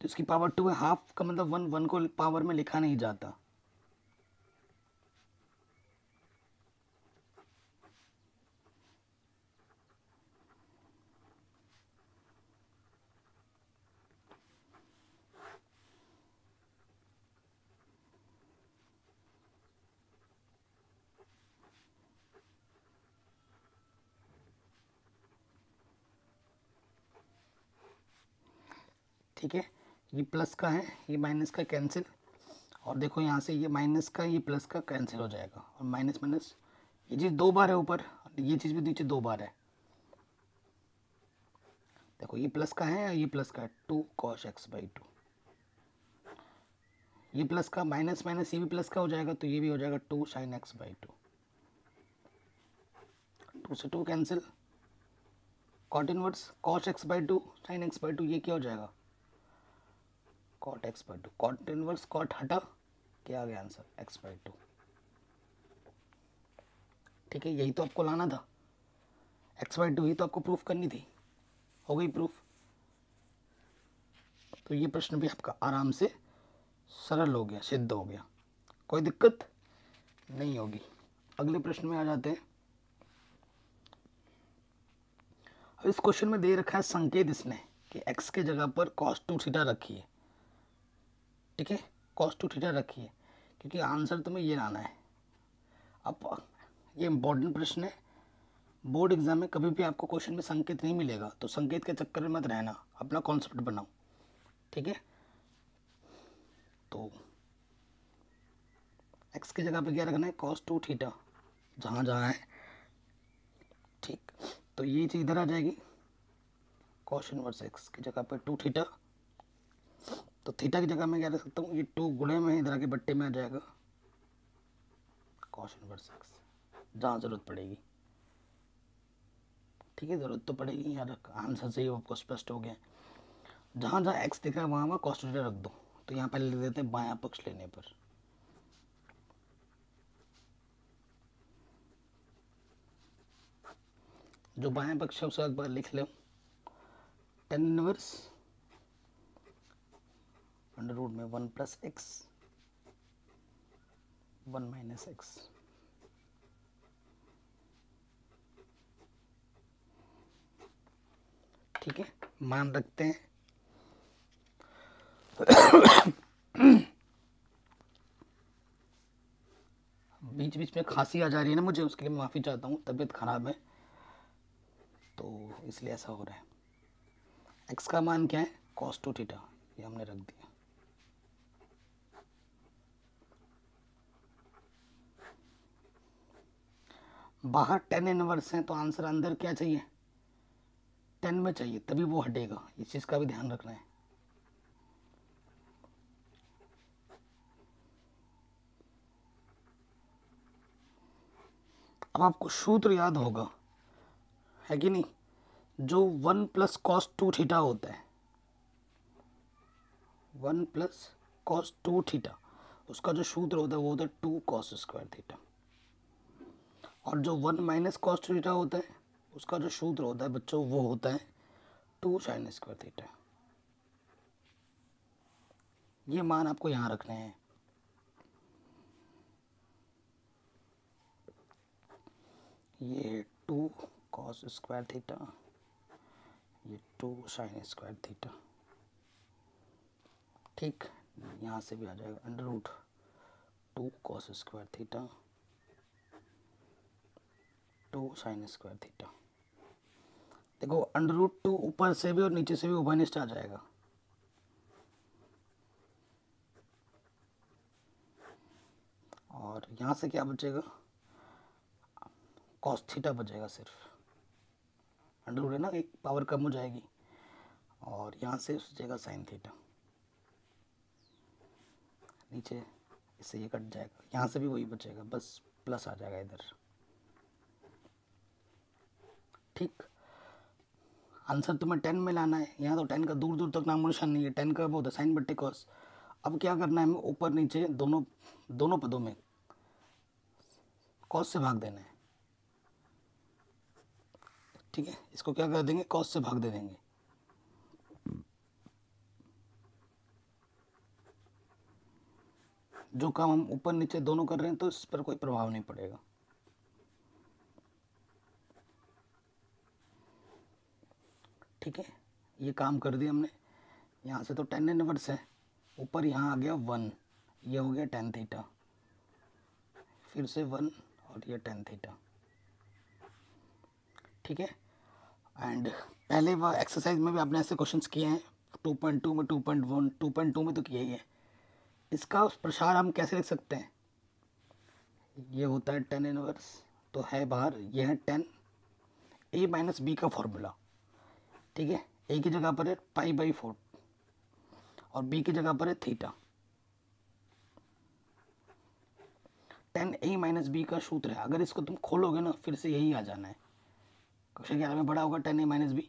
तो इसकी पावर टू है हाफ का मतलब वन वन को पावर में लिखा नहीं जाता ठीक है। ये प्लस का है ये माइनस का कैंसिल और देखो यहाँ से ये माइनस का ये प्लस का कैंसिल हो जाएगा और माइनस माइनस ये चीज़ दो बार है ऊपर और ये चीज़ भी नीचे दो बार है। देखो ये प्लस का है और ये प्लस का है two cos x by two ये प्लस का माइनस माइनस ये भी प्लस का हो जाएगा तो ये भी हो जाएगा two sine x by two two से two cancel cot inverse cos x by two sine x by two ये क्या हो जाएगा cot x by two cot inverse cot हटा क्या आ गया आंसर एक्स बाई टू ठीक है। यही तो आपको लाना था एक्स बाई टू ही तो आपको प्रूफ करनी थी हो गई प्रूफ। तो ये प्रश्न भी आपका आराम से सरल हो गया सिद्ध हो गया कोई दिक्कत नहीं होगी। अगले प्रश्न में आ जाते हैं। अब इस क्वेश्चन में दे रखा है संकेत इसने कि x के जगह पर cos टू थीटा रखिए ठीक है cos टू थीटा रखिए क्योंकि आंसर तुम्हें ये लाना है। अब ये इम्पोर्टेंट प्रश्न है बोर्ड एग्जाम में कभी भी आपको क्वेश्चन में संकेत नहीं मिलेगा तो संकेत के चक्कर में मत रहना अपना कॉन्सेप्ट बनाओ ठीक है। तो x की जगह पे क्या रखना है cos टू थीटा जहाँ जहाँ है ठीक। तो ये चीज़ इधर आ जाएगी cos इनवर्स एक्स की जगह पे टू थीटा तो थीटा की जगह मैं क्या रख सकता हूँ ये टू गुणे में इधर आके बट्टे में आ जाएगा cos इनवर्स एक्स जहाँ ज़रूरत पड़ेगी ठीक है। ज़रूरत तो पड़ेगी यार आंसर से ही आपको स्पष्ट हो गया जहाँ जहाँ x दिख रहा है वहाँ वहाँ cos थीटा रख दो। तो यहाँ पहले लिख देते हैं बायां पक्ष लेने पर जो बायां पक्ष है उसका एक बार लिख लें टेन इनवर्स अंडर रूट में one plus x one minus x. ठीक है, मान रखते हैं। बीच बीच में खांसी आ जा रही है ना मुझे, उसके लिए माफ़ी चाहता हूँ, तबीयत खराब है तो इसलिए ऐसा हो रहा है। एक्स का मान क्या है, कॉस टू थीटा, ये हमने रख दिया। बाहर टेन इनवर्स है तो आंसर अंदर क्या चाहिए, टेन में चाहिए, तभी वो हटेगा। इस चीज़ का भी ध्यान रखना है। अब आपको सूत्र याद होगा है कि नहीं, जो one plus cos two theta होता है, one plus cos two theta, उसका जो सूत्र होता है वो होता है टू कॉस स्क्वायर थीटा। और जो one minus cos two theta होता है उसका जो सूत्र होता है बच्चों वो होता है टू साइन स्क्वायर थीटा। ये मान आपको यहाँ रखने हैं। ये टू कॉस स्क्वायर थीटा, ये टू साइन स्क्वायर थीटा। ठीक, यहाँ से भी आ जाएगा under root two cos square theta, two sine square theta. देखो अंडर रूट टू ऊपर से भी और नीचे से भी उभयनिष्ठ आ जाएगा। और यहाँ से क्या बचेगा, कॉस थीटा बचेगा सिर्फ, अंडर रूट है ना, एक पावर कम हो जाएगी। और यहाँ से बचेगा साइन थीटा, नीचे इससे ये कट जाएगा, यहाँ से भी वही बचेगा, बस प्लस आ जाएगा इधर। ठीक, आंसर तुम्हें टेन में लाना है। यहाँ तो टेन का दूर दूर तक नामो निशान नहीं है। टेन का वो होता है साइन बट्टे कॉस। अब क्या करना है हमें, ऊपर नीचे दोनों दोनों पदों में कॉस से भाग देना है। ठीक है, इसको क्या कर देंगे, कॉस से भाग दे देंगे। जो काम हम ऊपर नीचे दोनों कर रहे हैं तो इस पर कोई प्रभाव नहीं पड़ेगा। ठीक है, ये काम कर दिया हमने। यहाँ से तो टेन इनवर्स है, ऊपर यहाँ आ गया वन, ये हो गया टेन थीटा, फिर से वन और ये टेन थीटा। ठीक है, एंड पहले वह एक्सरसाइज में भी आपने ऐसे क्वेश्चंस किए हैं, टू पॉइंट टू में, two point one, two point two में तो किया ही है। इसका प्रसार हम कैसे लिख सकते हैं, ये होता है टेन इनवर्स तो है बाहर, ये है टेन, ए माइनस बी का फॉर्मूला। ठीक है, ए की जगह पर है पाई बाई फोर और बी की जगह पर है थीटा। टेन ए माइनस बी का सूत्र है, अगर इसको तुम खोलोगे ना फिर से यही आ जाना है। कक्षा ग्यारह में पढ़ा होगा टेन ए माइनस बी,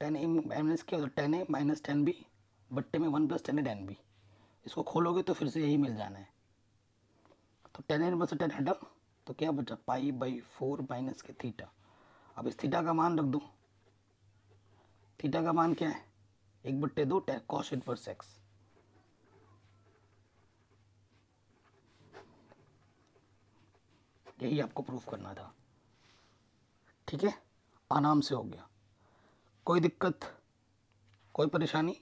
टेन ए माइनस क्या होता है, टेन ए माइनस टेन बी बट्टे में वन प्लस टेन ए टेन बी। इसको खोलोगे तो फिर से यही मिल जाना है। तो टेन ए बस टेन हटा तो क्या बचा, पाई बाई फोर माइनस के थीटा। अब इस थीटा का मान रख दो, थीटा का मान क्या है, एक बट्टे दो कॉस इनवर्स एक्स। यही आपको प्रूफ करना था। ठीक है, आराम से हो गया, कोई दिक्कत कोई परेशानी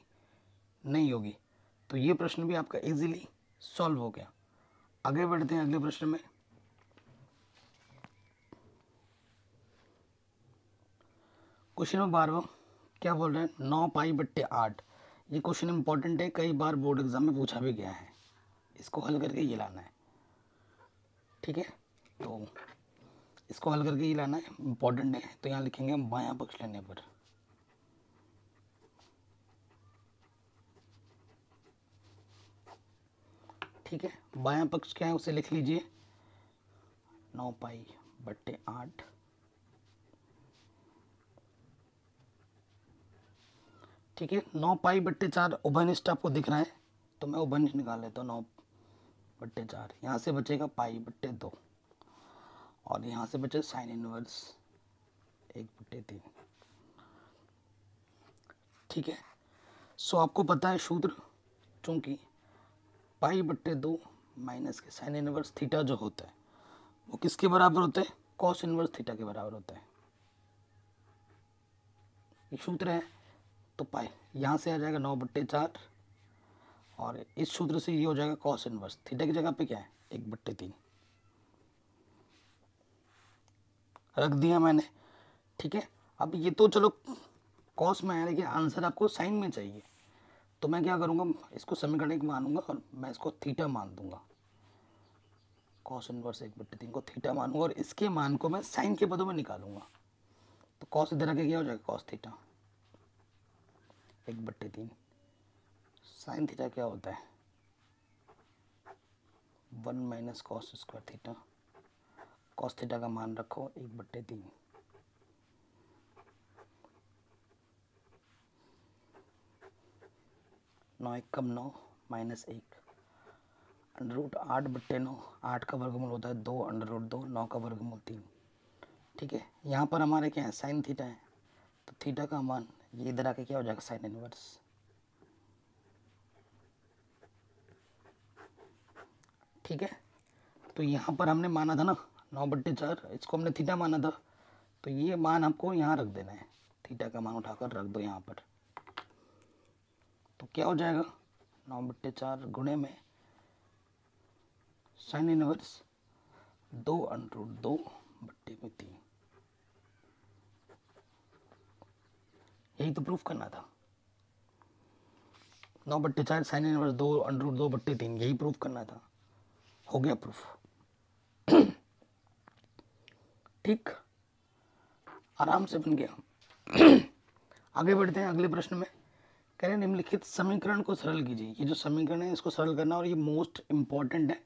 नहीं होगी। तो ये प्रश्न भी आपका इजीली सॉल्व हो गया। आगे बढ़ते हैं अगले प्रश्न में। क्वेश्चन नंबर बारहवां क्या बोल रहे हैं, नौ पाई बट्टे आठ। ये क्वेश्चन इंपॉर्टेंट है, कई बार बोर्ड एग्जाम में पूछा भी गया है, इसको हल करके ये लाना है। ठीक है, तो इसको हल करके ये लाना है, इंपॉर्टेंट है। तो यहाँ लिखेंगे हम बायां पक्ष लेने पर, ठीक है, बायां पक्ष क्या है उसे लिख लीजिए, नौ पाई बट्टे आठ। ठीक है, नौ पाई बट्टे चार उभयनिष्ठ आपको दिख रहा है तो मैं उभयनिष्ठ निकाल लेता हूँ। नौ बट्टे चार, यहाँ से बचेगा पाई बट्टे दो और यहाँ से बचे साइन इनवर्स एक बट्टे तीन। ठीक है, सो आपको पता है सूत्र, चूँकि पाई बट्टे दो माइनस के साइन इनवर्स थीटा जो होता है वो किसके बराबर होता है, कॉस इनवर्स थीटा के बराबर होता है। ये सूत्र है तो पाई यहाँ से आ जाएगा नौ बट्टे चार और इस सूत्र से ये हो जाएगा कॉस इनवर्स थीटा की जगह पे क्या है एक बट्टे तीन रख दिया मैंने। ठीक है, अब ये तो चलो कॉस में आया लेकिन आंसर आपको साइन में चाहिए तो मैं क्या करूँगा इसको समीकरण एक मानूंगा और मैं इसको थीटा मान दूंगा, कॉस इनवर्स एक बट्टे तीन को थीटा मानूंगा और इसके मान को मैं साइन के पदों में निकालूंगा। तो कॉस इधर आके क्या हो जाएगा कॉस थीटा एक बट्टे तीन, साइन थीटा क्या होता है one minus cos square theta, cos theta का मान रखो एक बट्टे तीन। नौ एक कम नौ माइनस एक अंडर रूट आठ बट्टे नौ, आठ का वर्गमूल होता है दो अंडर रूट दो, नौ का वर्गमूल तीन। ठीक है, यहाँ पर हमारे क्या है साइन थीटा है तो थीटा का मान ये इधर आके क्या हो जाएगा साइन इनवर्स ठीक है। तो यहाँ पर हमने माना था ना नौ बट्टे चार, इसको हमने थीटा माना था तो ये मान आपको यहाँ रख देना है, थीटा का मान उठाकर रख दो यहाँ पर। तो क्या हो जाएगा नौ बट्टे चार गुणे में साइन इनवर्स दो अंडर रूट दो बट्टे में तीन। यही तो प्रूफ करना था, नौ बट्टे चार साइन इनवर्स दो अंडर रूट दो बट्टे तीन, यही प्रूफ करना था। हो गया प्रूफ ठीक, आराम से बन गया। आगे बढ़ते हैं अगले प्रश्न में। कह रहे हैं निम्नलिखित समीकरण को सरल कीजिए। ये जो समीकरण है इसको सरल करना और ये मोस्ट इम्पॉर्टेंट है,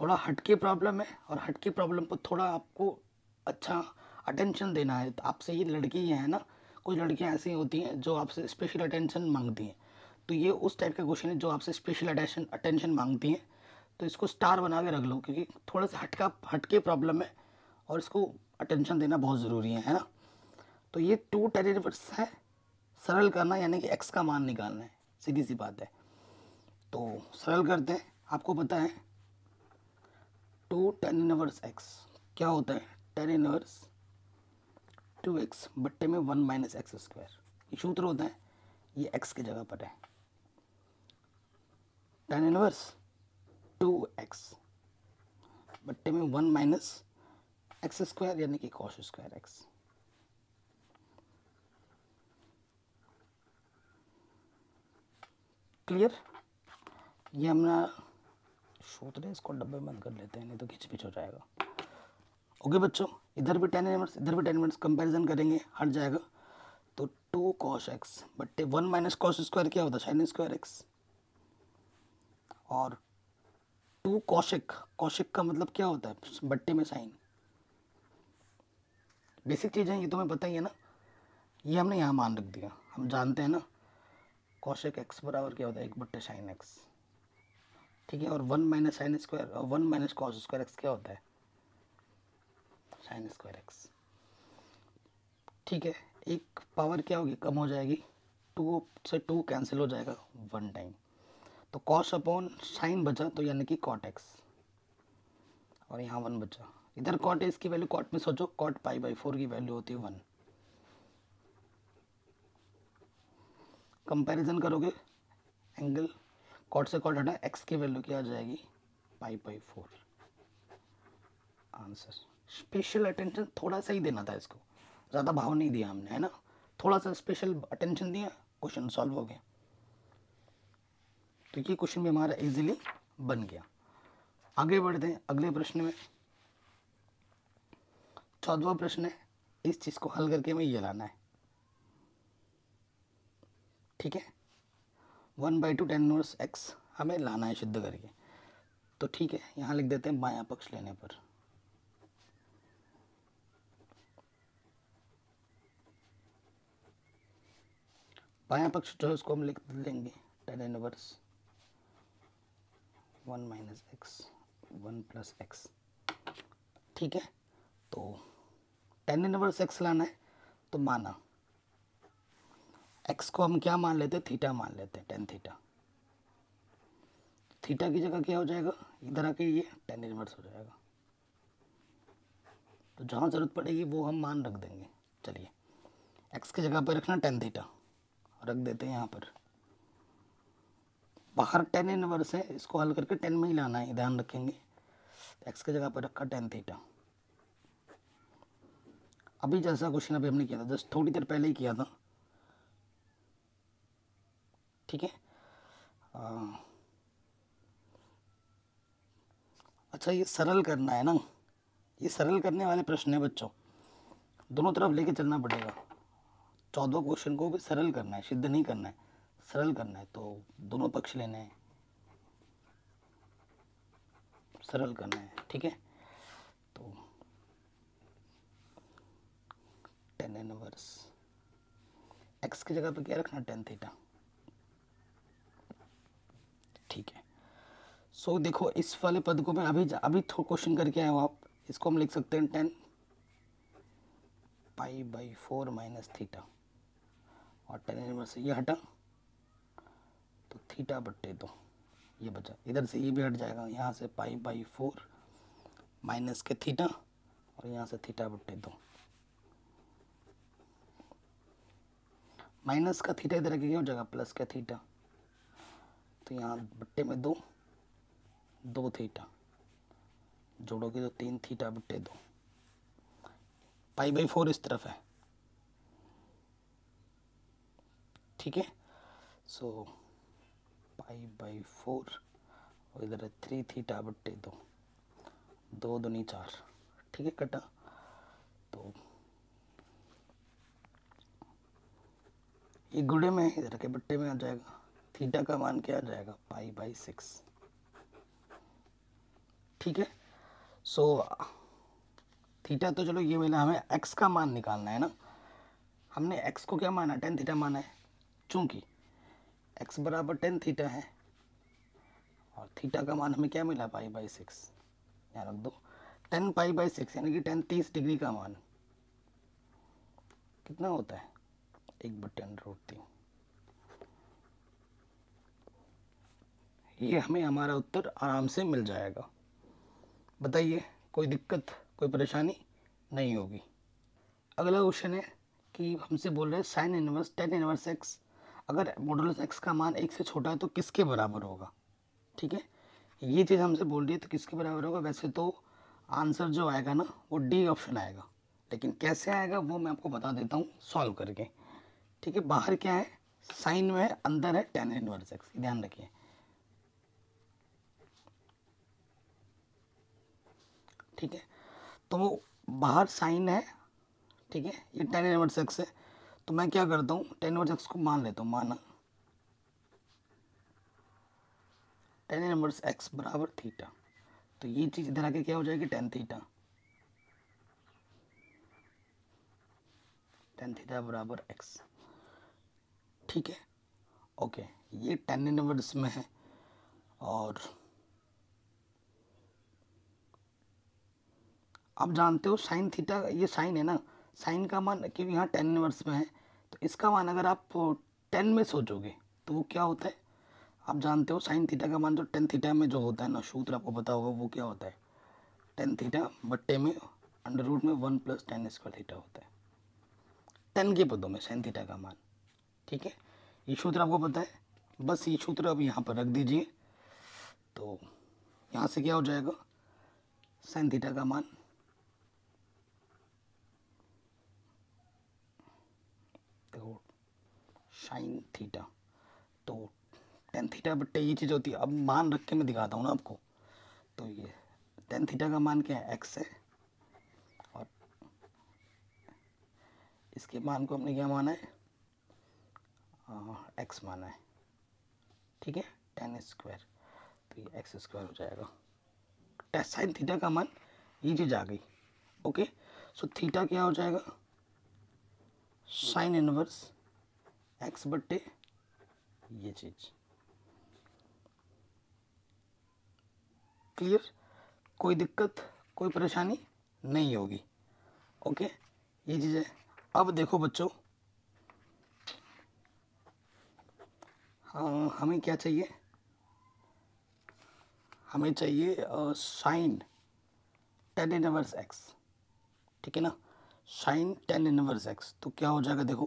थोड़ा हटके प्रॉब्लम है और हटके प्रॉब्लम पर थोड़ा आपको अच्छा अटेंशन देना है। तो आपसे ये लड़की है ना, कुछ लड़कियाँ ऐसी होती हैं जो आपसे स्पेशल अटेंशन मांगती हैं, तो ये उस टाइप का क्वेश्चन है जो आपसे स्पेशल अटेंशन अटेंशन मांगती हैं। तो इसको स्टार बना के रख लो क्योंकि थोड़ा सा हटका हटके प्रॉब्लम है और इसको अटेंशन देना बहुत ज़रूरी है, है ना। तो ये टू टेन इनवर्स है, सरल करना यानी कि एक्स का मान निकालना है, सीधी सी बात है। तो सरल करते हैं, आपको पता है टू टेन इनवर्स एक्स क्या होता है, टेन इनवर्स टू एक्स बट्टे में वन माइनस एक्स स्क्वायर, ये सूत्र होता है, ये एक्स की जगह पर है। टेन इनवर्स टू एक्स बट्टे में वन माइनस एक्स स्क्वायर यानी कि कॉस स्क्वायर एक्स। क्लियर, ये हमारा सूत्र है, इसको डब्बे बंद कर लेते हैं नहीं तो खिचपिच हो जाएगा। ओके बच्चों, इधर भी टेन इनवर्स इधर भी टेन इनवर्स कंपैरिजन करेंगे, हट जाएगा। तो टू कॉस एक्स बट्टे वन माइनस कॉस स्क्वायर क्या होता है साइन स्क्वायर एक्स, और टू कॉशिक, कॉशिक का मतलब क्या होता है बट्टे में साइन। बेसिक चीज़ है ये, तुम्हें पता ही है ना, ये हमने यहाँ मान रख दिया, हम जानते हैं ना कॉशिक एक्स बराबर क्या होता है एक बट्टे साइन एक्स। ठीक है, और वन माइनस साइन स्क्वायर और one minus cos square x क्या होता है साइन स्क्वायर एक्स। ठीक है, एक पावर क्या होगी कम हो जाएगी, टू से टू कैंसिल हो जाएगा वन टाइम, तो कॉस अपॉन साइन बचा तो यानी कि कॉट एक्स और यहाँ वन बचा। इधर कॉट है, इसकी वैल्यू कॉट में सोचो, कॉट पाई बाई फोर की वैल्यू होती है वन। कंपैरिजन करोगे एंगल, कॉट से कॉट हटा, एक्स की वैल्यू क्या आ जाएगी pi by four answer. Special attention थोड़ा सा ही देना था, इसको ज़्यादा भाव नहीं दिया हमने, है ना, थोड़ा सा स्पेशल अटेंशन दिया, क्वेश्चन सॉल्व हो गया। तो ये क्वेश्चन भी हमारा इजीली बन गया। आगे बढ़ते हैं अगले प्रश्न में। चौदवा प्रश्न है, इस चीज़ को हल करके हमें ये लाना है। ठीक है, one by two tan inverse x हमें लाना है सिद्ध करके। तो ठीक है, यहाँ लिख देते हैं बायां पक्ष लेने पर बायां पक्ष जो है उसको हम लिख लेंगे tan inverse one minus x one plus x. ठीक है, तो टेन इनवर्स एक्स लाना है तो माना एक्स को हम क्या मान लेते हैं थीटा मान लेते हैं, टेन थीटा। थीटा की जगह क्या हो जाएगा, इधर आके ये टेन इनवर्स हो जाएगा। तो जहाँ ज़रूरत पड़ेगी वो हम मान रख देंगे। चलिए एक्स की जगह पर रखना टेन थीटा, रख देते हैं यहाँ पर। बाहर टेन इनवर्स है, इसको हल करके टेन में ही लाना है, ध्यान रखेंगे। एक्स की जगह पर रखा टेन थीटा। अभी जैसा क्वेश्चन अभी हमने किया था, जस्ट थोड़ी देर पहले ही किया था, ठीक है। अच्छा ये सरल करना है ना, ये सरल करने वाले प्रश्न है बच्चों, दोनों तरफ लेके चलना पड़ेगा। चौदह क्वेश्चन को भी सरल करना है, सिद्ध नहीं करना है, सरल करना है। तो दोनों पक्ष लेने हैं, सरल करना है, ठीक है। तो टेन इनवर्स एक्स की जगह पर क्या रखना, टेन थीटा, ठीक है। सो so, देखो इस वाले पद को मैं अभी अभी क्वेश्चन करके आया हूँ आप, इसको हम लिख सकते हैं tan pi by four minus theta, और टेन इनवर्स से ये हटा तो थीटा बट्टे दो, ये बचा। इधर से ये भी हट जाएगा, यहाँ से पाई बाई फोर माइनस के थीटा, और यहाँ से थीटा बट्टे दो। माइनस का थीटा इधर क्या हो जाएगा, प्लस का थीटा, तो यहाँ बट्टे में दो, दो थीटा जोड़ोगे तो तीन थीटा बट्टे दो। पाई बाई फोर इस तरफ है, ठीक है। सो पाई बाई फोर और इधर है थ्री थीटा बट्टे दो, दो दूनी चार, ठीक है, कटा। तो ये गुड़े में इधर के बट्टे में आ जाएगा, थीटा का मान क्या आ जाएगा, पाई बाई सिक्स, ठीक है। सो थीटा तो चलो ये मिला, हमें एक्स का मान निकालना है ना। हमने एक्स को क्या माना, टेन थीटा माना है, चूँकि एक्स बराबर टेन थीटा है, और थीटा का मान हमें क्या मिला, पाई बाई सिक्स, यहाँ रख दो। टेन पाई बाई सिक्स यानी कि टेन तीस डिग्री का मान कितना होता है, एक बट्टे अंडर रूट तीन। ये हमें हमारा उत्तर आराम से मिल जाएगा, बताइए कोई दिक्कत कोई परेशानी नहीं होगी। अगला क्वेश्चन है कि हमसे बोल रहे हैं sine inverse tan inverse x, अगर मॉडुलस एक्स का मान एक से छोटा है तो किसके बराबर होगा, ठीक है। ये चीज़ हमसे बोल रही है तो किसके बराबर होगा। वैसे तो आंसर जो आएगा ना वो डी ऑप्शन आएगा, लेकिन कैसे आएगा वो मैं आपको बता देता हूँ सॉल्व करके, ठीक है। बाहर क्या है, साइन में, अंदर है टेन इनवर्स एक्स, ध्यान रखिए। ठीक है, तो बाहर साइन है, ठीक है, ये टेन इनवर्स एक्स है, तो मैं क्या करता हूँ, टेन इनवर्स एक्स को मान लेता हूँ। माना टेन इनवर्स एक्स बराबर थीटा, तो ये चीज़ इधर आके क्या हो जाएगी, टेन थीटा, टेन थीटा बराबर एक्स, ठीक है, ओके। ये टेन इनवर्स में है, और आप जानते हो साइन थीटा, ये साइन है ना, साइन का मान क्योंकि यहाँ टेन इनवर्स में है, तो इसका मान अगर आप टेन में सोचोगे तो वो क्या होता है, आप जानते हो साइन थीटा का मान जो टेन थीटा में जो होता है ना, सूत्र आपको पता होगा, वो क्या होता है, टेन थीटा बट्टे में अंडर रूट में one plus tan square theta होता है, टेन के पदों में साइन थीटा का मान, ठीक है। ये सूत्र आपको पता है, बस ये सूत्र आप यहाँ पर रख दीजिए। तो यहाँ से क्या हो जाएगा, साइन थीटा का मान साइन थीटा, तो टेन थीटा बट्टे ये चीज़ होती है। अब मान रख के मैं दिखाता हूँ ना आपको, तो ये टेन थीटा का मान क्या है, एक्स है, और इसके मान को हमने क्या माना है, आ, एक्स माना है, ठीक है, टेन स्क्वायर, तो ये एक्स स्क्वायर हो जाएगा। साइन थीटा का मान ये चीज़ आ गई, ओके। सो थीटा क्या हो जाएगा, साइन इनवर्स एक्स बट्टे ये चीज, क्लियर, कोई दिक्कत कोई परेशानी नहीं होगी, ओके, ये चीज़ है। अब देखो बच्चों, हाँ, हमें क्या चाहिए, हमें चाहिए साइन टेन इनवर्स एक्स, ठीक है ना, साइन टेन इनवर्स एक्स। तो क्या हो जाएगा देखो,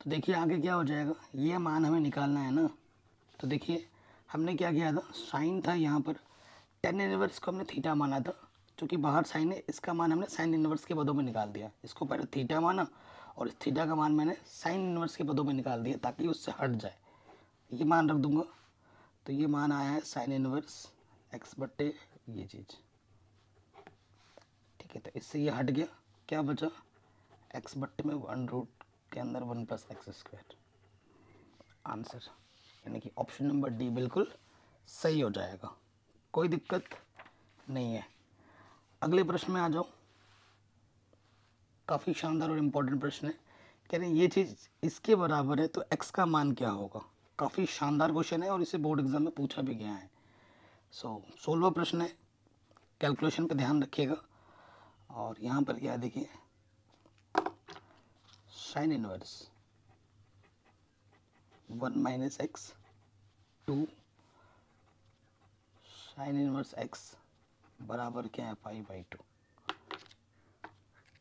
तो देखिए आगे क्या हो जाएगा, ये मान हमें निकालना है ना। तो देखिए हमने क्या किया था, साइन था यहाँ पर, टेन इनवर्स को हमने थीटा माना था, क्योंकि बाहर साइन है, इसका मान हमने साइन इनवर्स के पदों में निकाल दिया। इसको पहले थीटा माना और इस थीटा का मान मैंने साइन इनवर्स के पदों में निकाल दिया ताकि उससे हट जाए। ये मान रख दूंगा, तो ये मान आया है साइन इनवर्स एक्स बटे ये चीज़, ठीक है। तो इससे ये हट गया, क्या बचा, एक्स बट्टे में वन रूट के अंदर one plus x square. Answer यानी कि ऑप्शन नंबर डी बिल्कुल सही हो जाएगा, कोई दिक्कत नहीं है। अगले प्रश्न में आ जाओ, काफ़ी शानदार और इम्पोर्टेंट प्रश्न है। कह रहे हैं ये चीज़ इसके बराबर है तो एक्स का मान क्या होगा। काफ़ी शानदार क्वेश्चन है और इसे बोर्ड एग्जाम में पूछा भी गया है। सो so, सोलवा प्रश्न है, कैलकुलेशन पे ध्यान रखिएगा। और यहाँ पर क्या देखिए, sine inverse one minus x two sine inverse x बराबर क्या है, पाई बाई टू,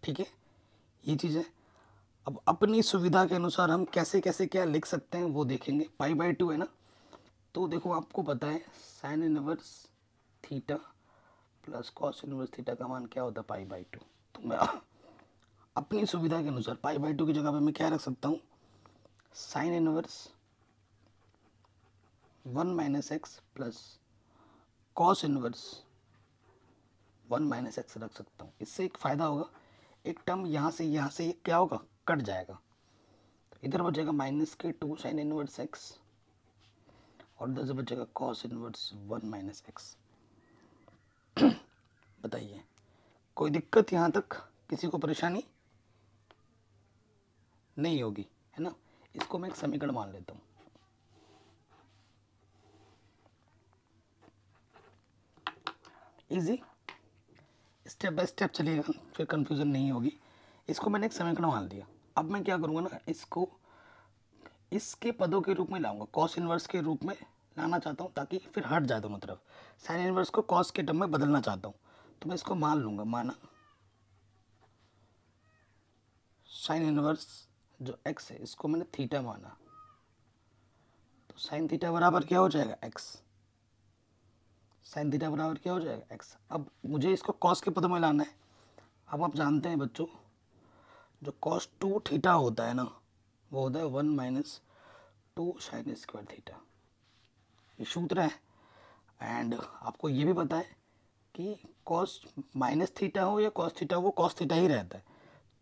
ठीक है। ये चीज़ है, अब अपनी सुविधा के अनुसार हम कैसे कैसे क्या लिख सकते हैं वो देखेंगे। पाई बाई टू है ना, तो देखो आपको पता है sine inverse theta plus cos inverse theta का मान क्या होता है, पाई बाई टू। तो मैं अपनी सुविधा के अनुसार पाई बाई टू की जगह पे मैं क्या रख सकता हूँ, sine inverse one minus x plus cos inverse one minus x रख सकता हूँ। इससे एक फ़ायदा होगा, एक टर्म यहाँ से यहाँ से ये क्या होगा, कट जाएगा। इधर बचेगा माइनस के टू साइन इनवर्स एक्स और इधर से बचेगा cos inverse one minus x. बताइए कोई दिक्कत यहाँ तक, किसी को परेशानी नहीं होगी, है ना। इसको मैं एक समीकरण मान लेता हूँ, इजी, स्टेप बाय स्टेप चलिएगा फिर कंफ्यूजन नहीं होगी। इसको मैंने एक समीकरण मान लिया, अब मैं क्या करूँगा ना, इसको इसके पदों के रूप में लाऊंगा, कॉस इनवर्स के रूप में लाना चाहता हूँ ताकि फिर हट जाए दोनों तरफ। साइन इनवर्स को कॉस के टर्म में बदलना चाहता हूँ तो मैं इसको मान लूँगा, माना साइन इनवर्स जो एक्स है इसको मैंने थीटा माना, तो साइन थीटा बराबर क्या हो जाएगा, एक्स। साइन थीटा बराबर क्या हो जाएगा, एक्स। अब मुझे इसको कॉस के पदों में लाना है। अब आप जानते हैं बच्चों, जो कॉस टू थीटा होता है ना, वो होता है one minus two sine square theta, ये सूत्र है। एंड आपको ये भी पता है कि कॉस माइनस थीटा हो या कॉस थीटा हो, वो कॉस थीटा ही रहता है।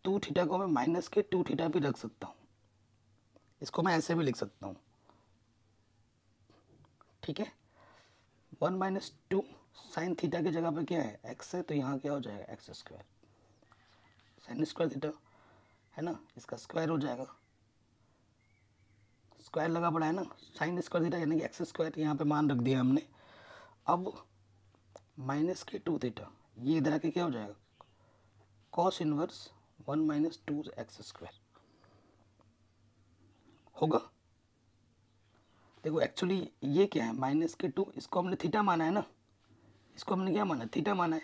टू थीटा को मैं माइनस के टू थीटा भी रख सकता हूँ, इसको मैं ऐसे भी लिख सकता हूँ, ठीक है। One minus two sine theta की जगह पे क्या है, एक्स है, तो यहाँ क्या हो जाएगा, x square. Sine square theta है ना, इसका स्क्वायर हो जाएगा, स्क्वायर लगा पड़ा है ना, साइन स्क्वायर थीटा यानी कि एक्स स्क्वायर, यहाँ पे मान रख दिया हमने। अब माइनस के टू थीटा, ये इधर आके क्या हो जाएगा, cos inverse one minus two x square होगा। देखो एक्चुअली ये क्या है, माइनस के टू, इसको हमने थीटा माना है ना, इसको हमने क्या माना, थीटा माना है।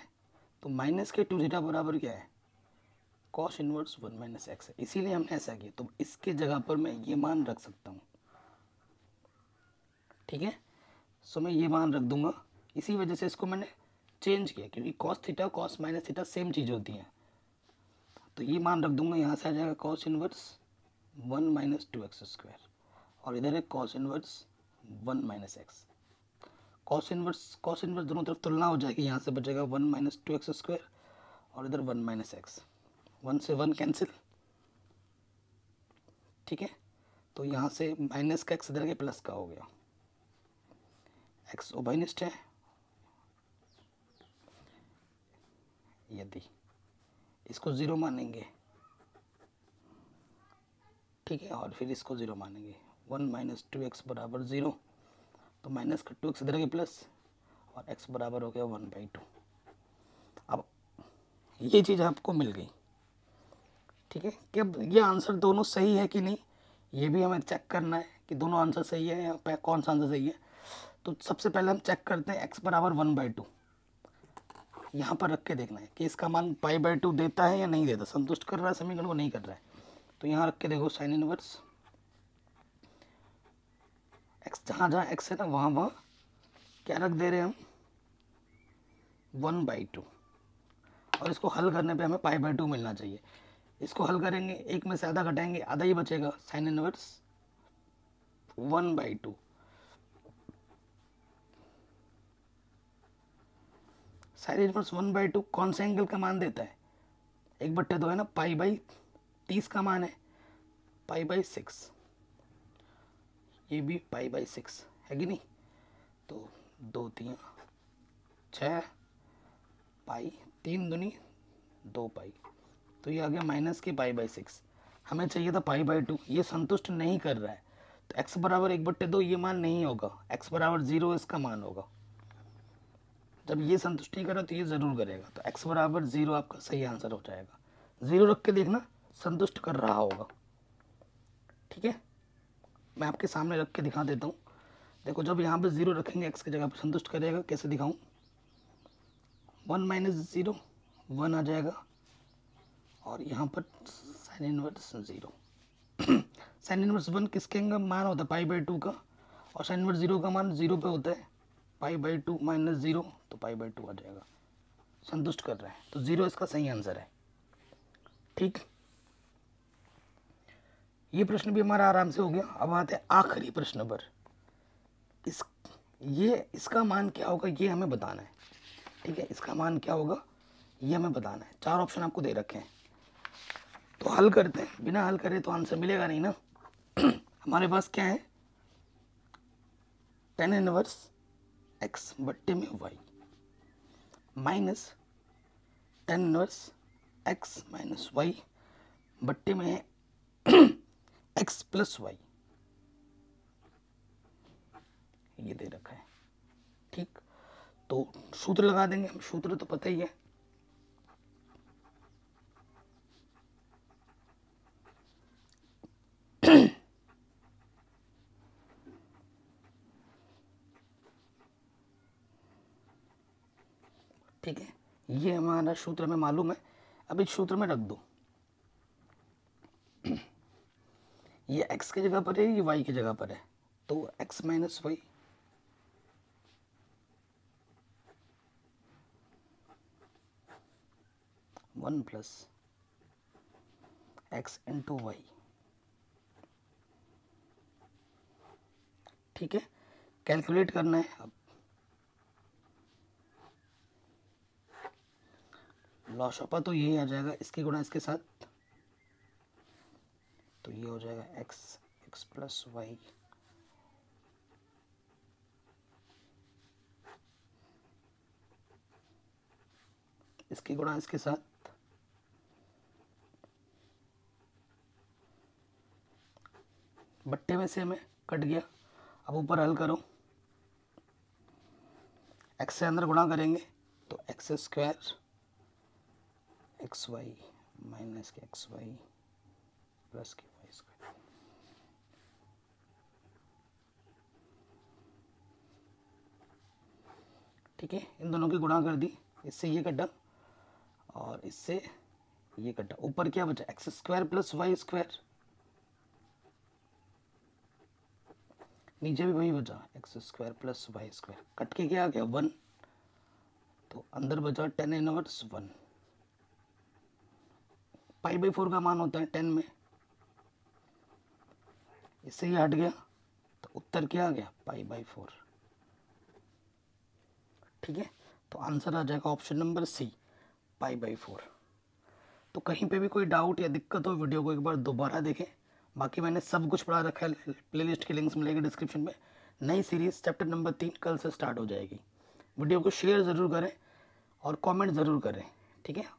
तो माइनस के टू थीटा बराबर क्या है, cos inverse one minus x है, इसीलिए हमने ऐसा किया। तो इसके जगह पर मैं ये मान रख सकता हूँ, ठीक है। सो मैं ये मान रख दूंगा, इसी वजह से इसको मैंने चेंज किया क्योंकि cos theta cos minus theta same चीज़ होती है। तो ये मान रख दूंगा, यहाँ से आ जाएगा cos inverse one minus two x square और इधर है cos inverse one minus x. Cos inverse cos inverse दोनों तरफ तुलना हो जाएगी, यहाँ से बचेगा one minus two x square और इधर वन माइनस एक्स, वन से वन कैंसिल, ठीक है। तो यहाँ से माइनस का एक्स इधर के प्लस का हो गया, एक्स उभयनिष्ठ है यदि, इसको ज़ीरो मानेंगे, ठीक है, और फिर इसको ज़ीरो मानेंगे, वन माइनस टू एक्स बराबर ज़ीरो, तो माइनस का टू एक्स इधर के प्लस और एक्स बराबर हो गया वन बाई टू। अब ये चीज़ आपको मिल गई, ठीक है। कि अब ये आंसर दोनों सही है कि नहीं, ये भी हमें चेक करना है कि दोनों आंसर सही है या कौन सा आंसर सही है। तो सबसे पहले हम चेक करते हैं एक्स बराबर वन बाई टू, यहाँ पर रख के देखना है कि इसका मान पाई बाई टू देता है या नहीं देता, संतुष्ट कर रहा है समीकरण को नहीं कर रहा है। तो यहाँ रख के देखो साइन इनवर्स एक्स, जहाँ जहाँ एक्स है ना वहाँ वहाँ क्या रख दे रहे हैं हम वन बाई टू, और इसको हल करने पे हमें पाई बाई टू मिलना चाहिए। इसको हल करेंगे, एक में से आधा घटाएंगे, आधा ही बचेगा, sine inverse one by two. Sine inverse one by two कौन से एंगल का मान देता है, एक बट्टे दो है ना, पाई बाई तीस का मान है, पाई बाई सिक्स, ये भी पाई बाई सिक्स है कि नहीं। तो दो तीन छः पाई, तीन दुनी दो पाई, तो ये आ गया माइनस के पाई बाई सिक्स। हमें चाहिए था पाई बाई टू, ये संतुष्ट नहीं कर रहा है। तो एक्स बराबर एक बट्टे दो ये मान नहीं होगा, एक्स बराबर जीरो इसका मान होगा। जब ये संतुष्ट नहीं कर रहा तो ये ज़रूर करेगा, तो एक्स बराबर जीरो आपका सही आंसर हो जाएगा। ज़ीरो रख के देखना, संतुष्ट कर रहा होगा। ठीक है, मैं आपके सामने रख के दिखा देता हूँ। देखो जब यहाँ पर ज़ीरो रखेंगे एक्स की जगह पर संतुष्ट करेगा, कैसे दिखाऊँ, वन माइनस ज़ीरो वन आ जाएगा, और यहाँ पर sine inverse zero. Sine inverse one किसके अंग मान होता है, पाई बाई टू का, और साइन इनवर्स ज़ीरो का मान ज़ीरो पे होता है, pi by two minus zero तो पाई बाई टू आ जाएगा, संतुष्ट कर रहा है। तो ज़ीरो इसका सही आंसर है। ठीक, ये प्रश्न भी हमारा आराम से हो गया। अब आते हैं आखिरी प्रश्न पर। इस ये इसका मान क्या होगा ये हमें बताना है। ठीक है, इसका मान क्या होगा ये हमें बताना है। चार ऑप्शन आपको दे रखे हैं, तो हल करते हैं। बिना हल करे तो आंसर मिलेगा नहीं ना। हमारे पास क्या है, टेन इनवर्स एक्स बट्टे में y minus tan inverse x minus y बट्टे में है एक्स प्लस वाई, ये दे रखा है। ठीक, तो सूत्र लगा देंगे हम, सूत्र तो पता ही है। ठीक है, ये हमारा सूत्र में मालूम है। अब इस सूत्र में रख दो, ये x की जगह पर है, ये y की जगह पर है, तो x minus y one plus x into y. ठीक है, कैलकुलेट करना है। अब लॉसपा तो यही आ जाएगा, इसके गुणा इसके साथ, तो ये हो जाएगा एक्स एक्स प्लस वाई इसके गुणा इसके साथ, बट्टे में से हमें कट गया। अब ऊपर हल करो, x से अंदर गुणा करेंगे तो x square x y minus के एक्स वाई प्लस के वाई स्क्वायर। ठीक है, इन दोनों की गुणा कर दी, इससे ये कटा और इससे ये कटा, ऊपर क्या बचा x square plus y square, नीचे भी वही बचा x square plus y square, कट के क्या आ गया वन, तो अंदर बचा tan inverse one. Pi by four का मान होता है टेन में, इससे ये हट गया तो उत्तर क्या आ गया पाई बाई फोर। ठीक है, तो आंसर आ जाएगा option number C, pi by four. तो कहीं पे भी कोई डाउट या दिक्कत हो वीडियो को एक बार दोबारा देखें। बाकी मैंने सब कुछ पढ़ा रखा है, प्लेलिस्ट के लिंक्स मिलेंगे डिस्क्रिप्शन में। नई सीरीज़ चैप्टर नंबर तीन कल से स्टार्ट हो जाएगी। वीडियो को शेयर ज़रूर करें और कमेंट ज़रूर करें। ठीक है,